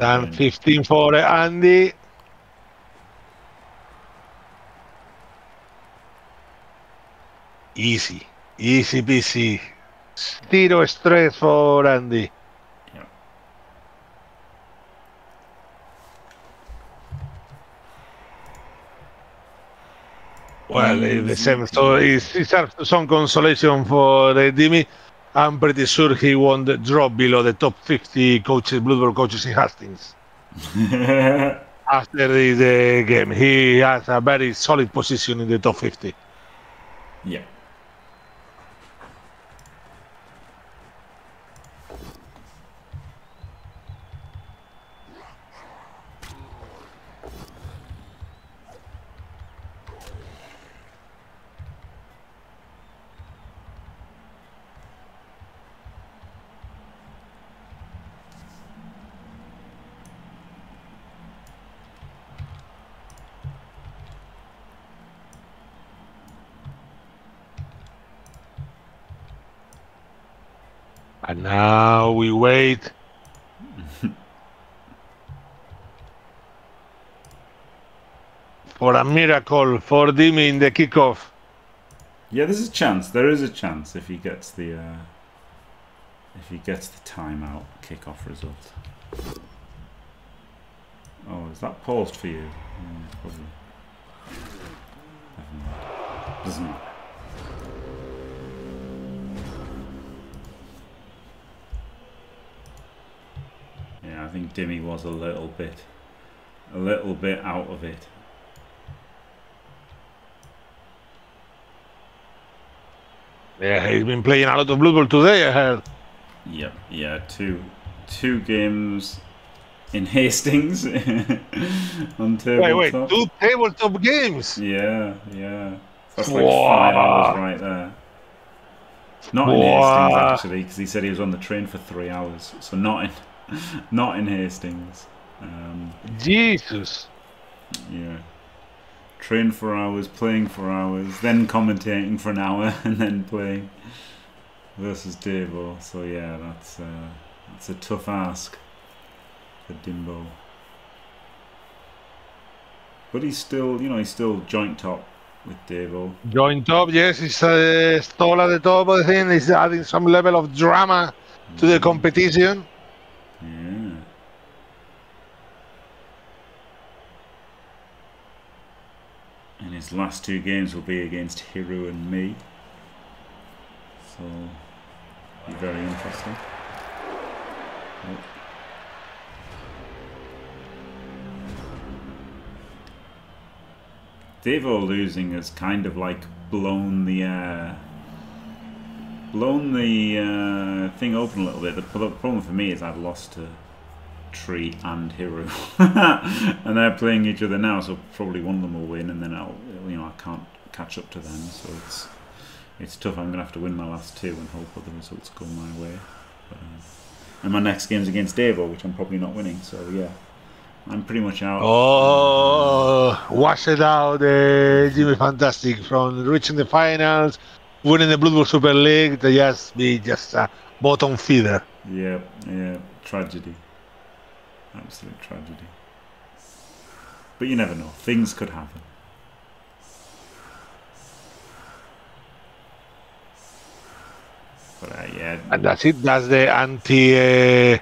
And fifteen for Andy. Easy, easy peasy. Zero stress for Andy. Yeah. Well, easy. The same story. It's some consolation for uh, Dimmy. I'm pretty sure he won't drop below the top fifty coaches, Blue Bowl coaches in Hastings. After the, the game, he has a very solid position in the top fifty. Yeah. And now we wait. For a miracle for Dimmy in the kickoff. Yeah, there's a chance. There is a chance if he gets the uh, if he gets the timeout kickoff result. Oh, is that paused for you? Yeah, probably. Never mind. Doesn't matter. Yeah, I think Dimmy was a little bit, a little bit out of it. Yeah, he's been playing a lot of Blue Bowl today, I heard. Yep, yeah, two, two games in Hastings on tabletop. Wait, wait, two tabletop games? Yeah, yeah. That's like Whoa. five hours right there. Not Whoa. in Hastings, actually, because he said he was on the train for three hours, so not in... Not in Hastings. Um, Jesus. Yeah. Train for hours, playing for hours, then commentating for an hour, and then playing versus Davo. So yeah, that's uh, that's a tough ask for Dimbo. But he's still, you know, he's still joint top with Davo. Joint top, yes. He's uh, still at the top of the thing. He's adding some level of drama to the competition. Yeah. And his last two games will be against Hiro and me. So, be very interesting. Oh. Davo losing has kind of like blown the air. Uh, blown the uh, thing open a little bit. The problem for me is I've lost to Tree and Hiro, and they're playing each other now, so probably one of them will win, and then I'll, you know, I can't catch up to them, so it's it's tough. I'm gonna have to win my last two and hope that the results go my way. But, um, and my next game's against Davo, which I'm probably not winning. So yeah, I'm pretty much out. Oh, wash it out, uh, Jimmy! Fantastic from reaching the finals, winning the Blood Bowl Super League. They just be just a bottom feeder. Yeah, yeah, tragedy. Absolute tragedy. But you never know. Things could happen. But, uh, yeah. And that's it. That's the anti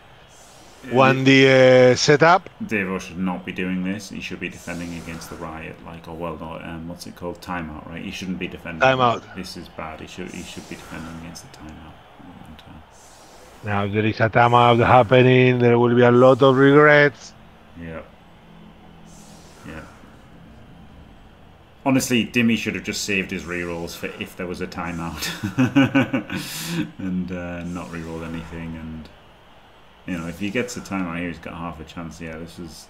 one D uh, uh, uh, setup. Davo should not be doing this. He should be defending against the riot, like, or well, not. Um, what's it called? Timeout, right? He shouldn't be defending. Timeout. This is bad. He should. He should be defending against the timeout. Now, if there is a timeout happening, there will be a lot of regrets. Yeah. Yeah. Honestly, Dimmy should have just saved his rerolls for if there was a timeout. and uh, not reroll anything. And, you know, if he gets a timeout here, he's got half a chance. Yeah, this is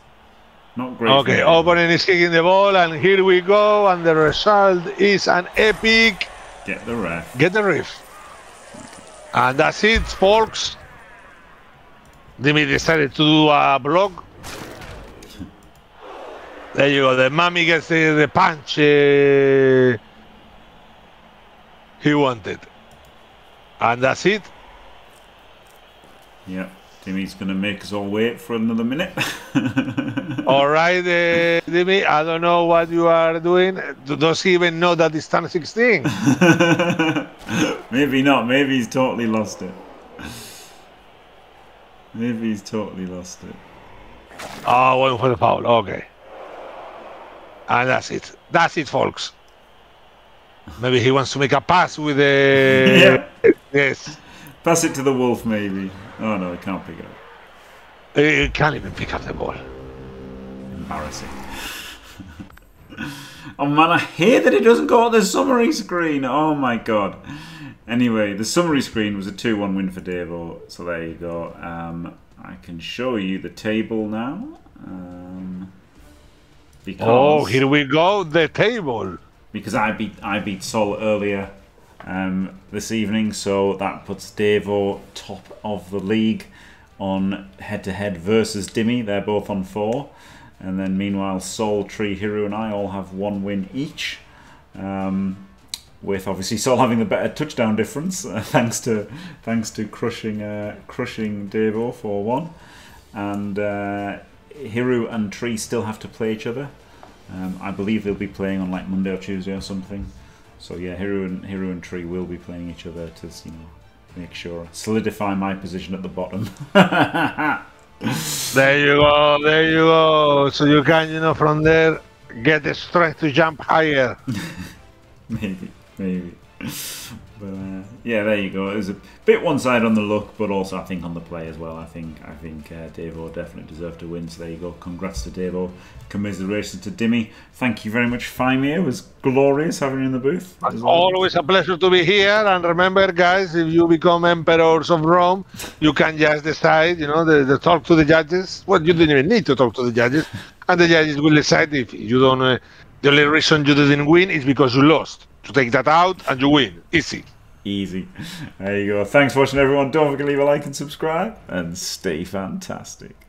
not great. Okay, opening is kicking the ball, and here we go. And the result is an epic. Get the ref. Get the ref. And that's it, folks. Dimmy decided to do a block. There you go. The mummy gets the, the punch uh, he wanted. And that's it. Yeah, Dimmy's going to make us all wait for another minute. All right, uh, Dimmy, I don't know what you are doing. Does he even know that it's turn sixteen? Maybe not. Maybe he's totally lost it. Maybe he's totally lost it. Oh, one for the foul. Okay. And that's it. That's it, folks. Maybe he wants to make a pass with the... yeah. Yes. Pass it to the wolf, maybe. Oh, no, he can't pick it up. He can't even pick up the ball. Embarrassing. Oh, man, I hate that it doesn't go on the summary screen. Oh, my God. Anyway, the summary screen was a two one win for Davo, so there you go. Um, I can show you the table now. Um, because oh, here we go, the table. Because I beat I beat Sol earlier um, this evening, so that puts Davo top of the league on head-to-head versus Dimmy. They're both on four. And then meanwhile, Sol, Tree, Hiro, and I all have one win each. Um... With obviously Sol having the better touchdown difference, uh, thanks to thanks to crushing uh, crushing Davo four one, and uh, Hiro and Tree still have to play each other. Um, I believe they'll be playing on like Monday or Tuesday or something. So yeah, Hiro and Hiro and Tree will be playing each other to, you know, make sure solidify my position at the bottom. There you go, there you go. So you can, you know, from there get the strength to jump higher. Maybe. Maybe, but uh, yeah, there you go. It was a bit one side on the look, but also I think on the play as well. I think I think uh, Davo definitely deserved to win. So there you go. Congrats to Davo. Commiserations to Dimmy. Thank you very much, Faemir. It was glorious having you in the booth. As always a pleasure to be here. And remember, guys, if you become emperors of Rome, you can just decide. You know, the, the talk to the judges. Well, you didn't even need to talk to the judges, and the judges will decide if you don't. Uh, the only reason you didn't win is because you lost. So take that out and you win. Easy. Easy. There you go. Thanks for watching, everyone. Don't forget to leave a like and subscribe. And stay fantastic.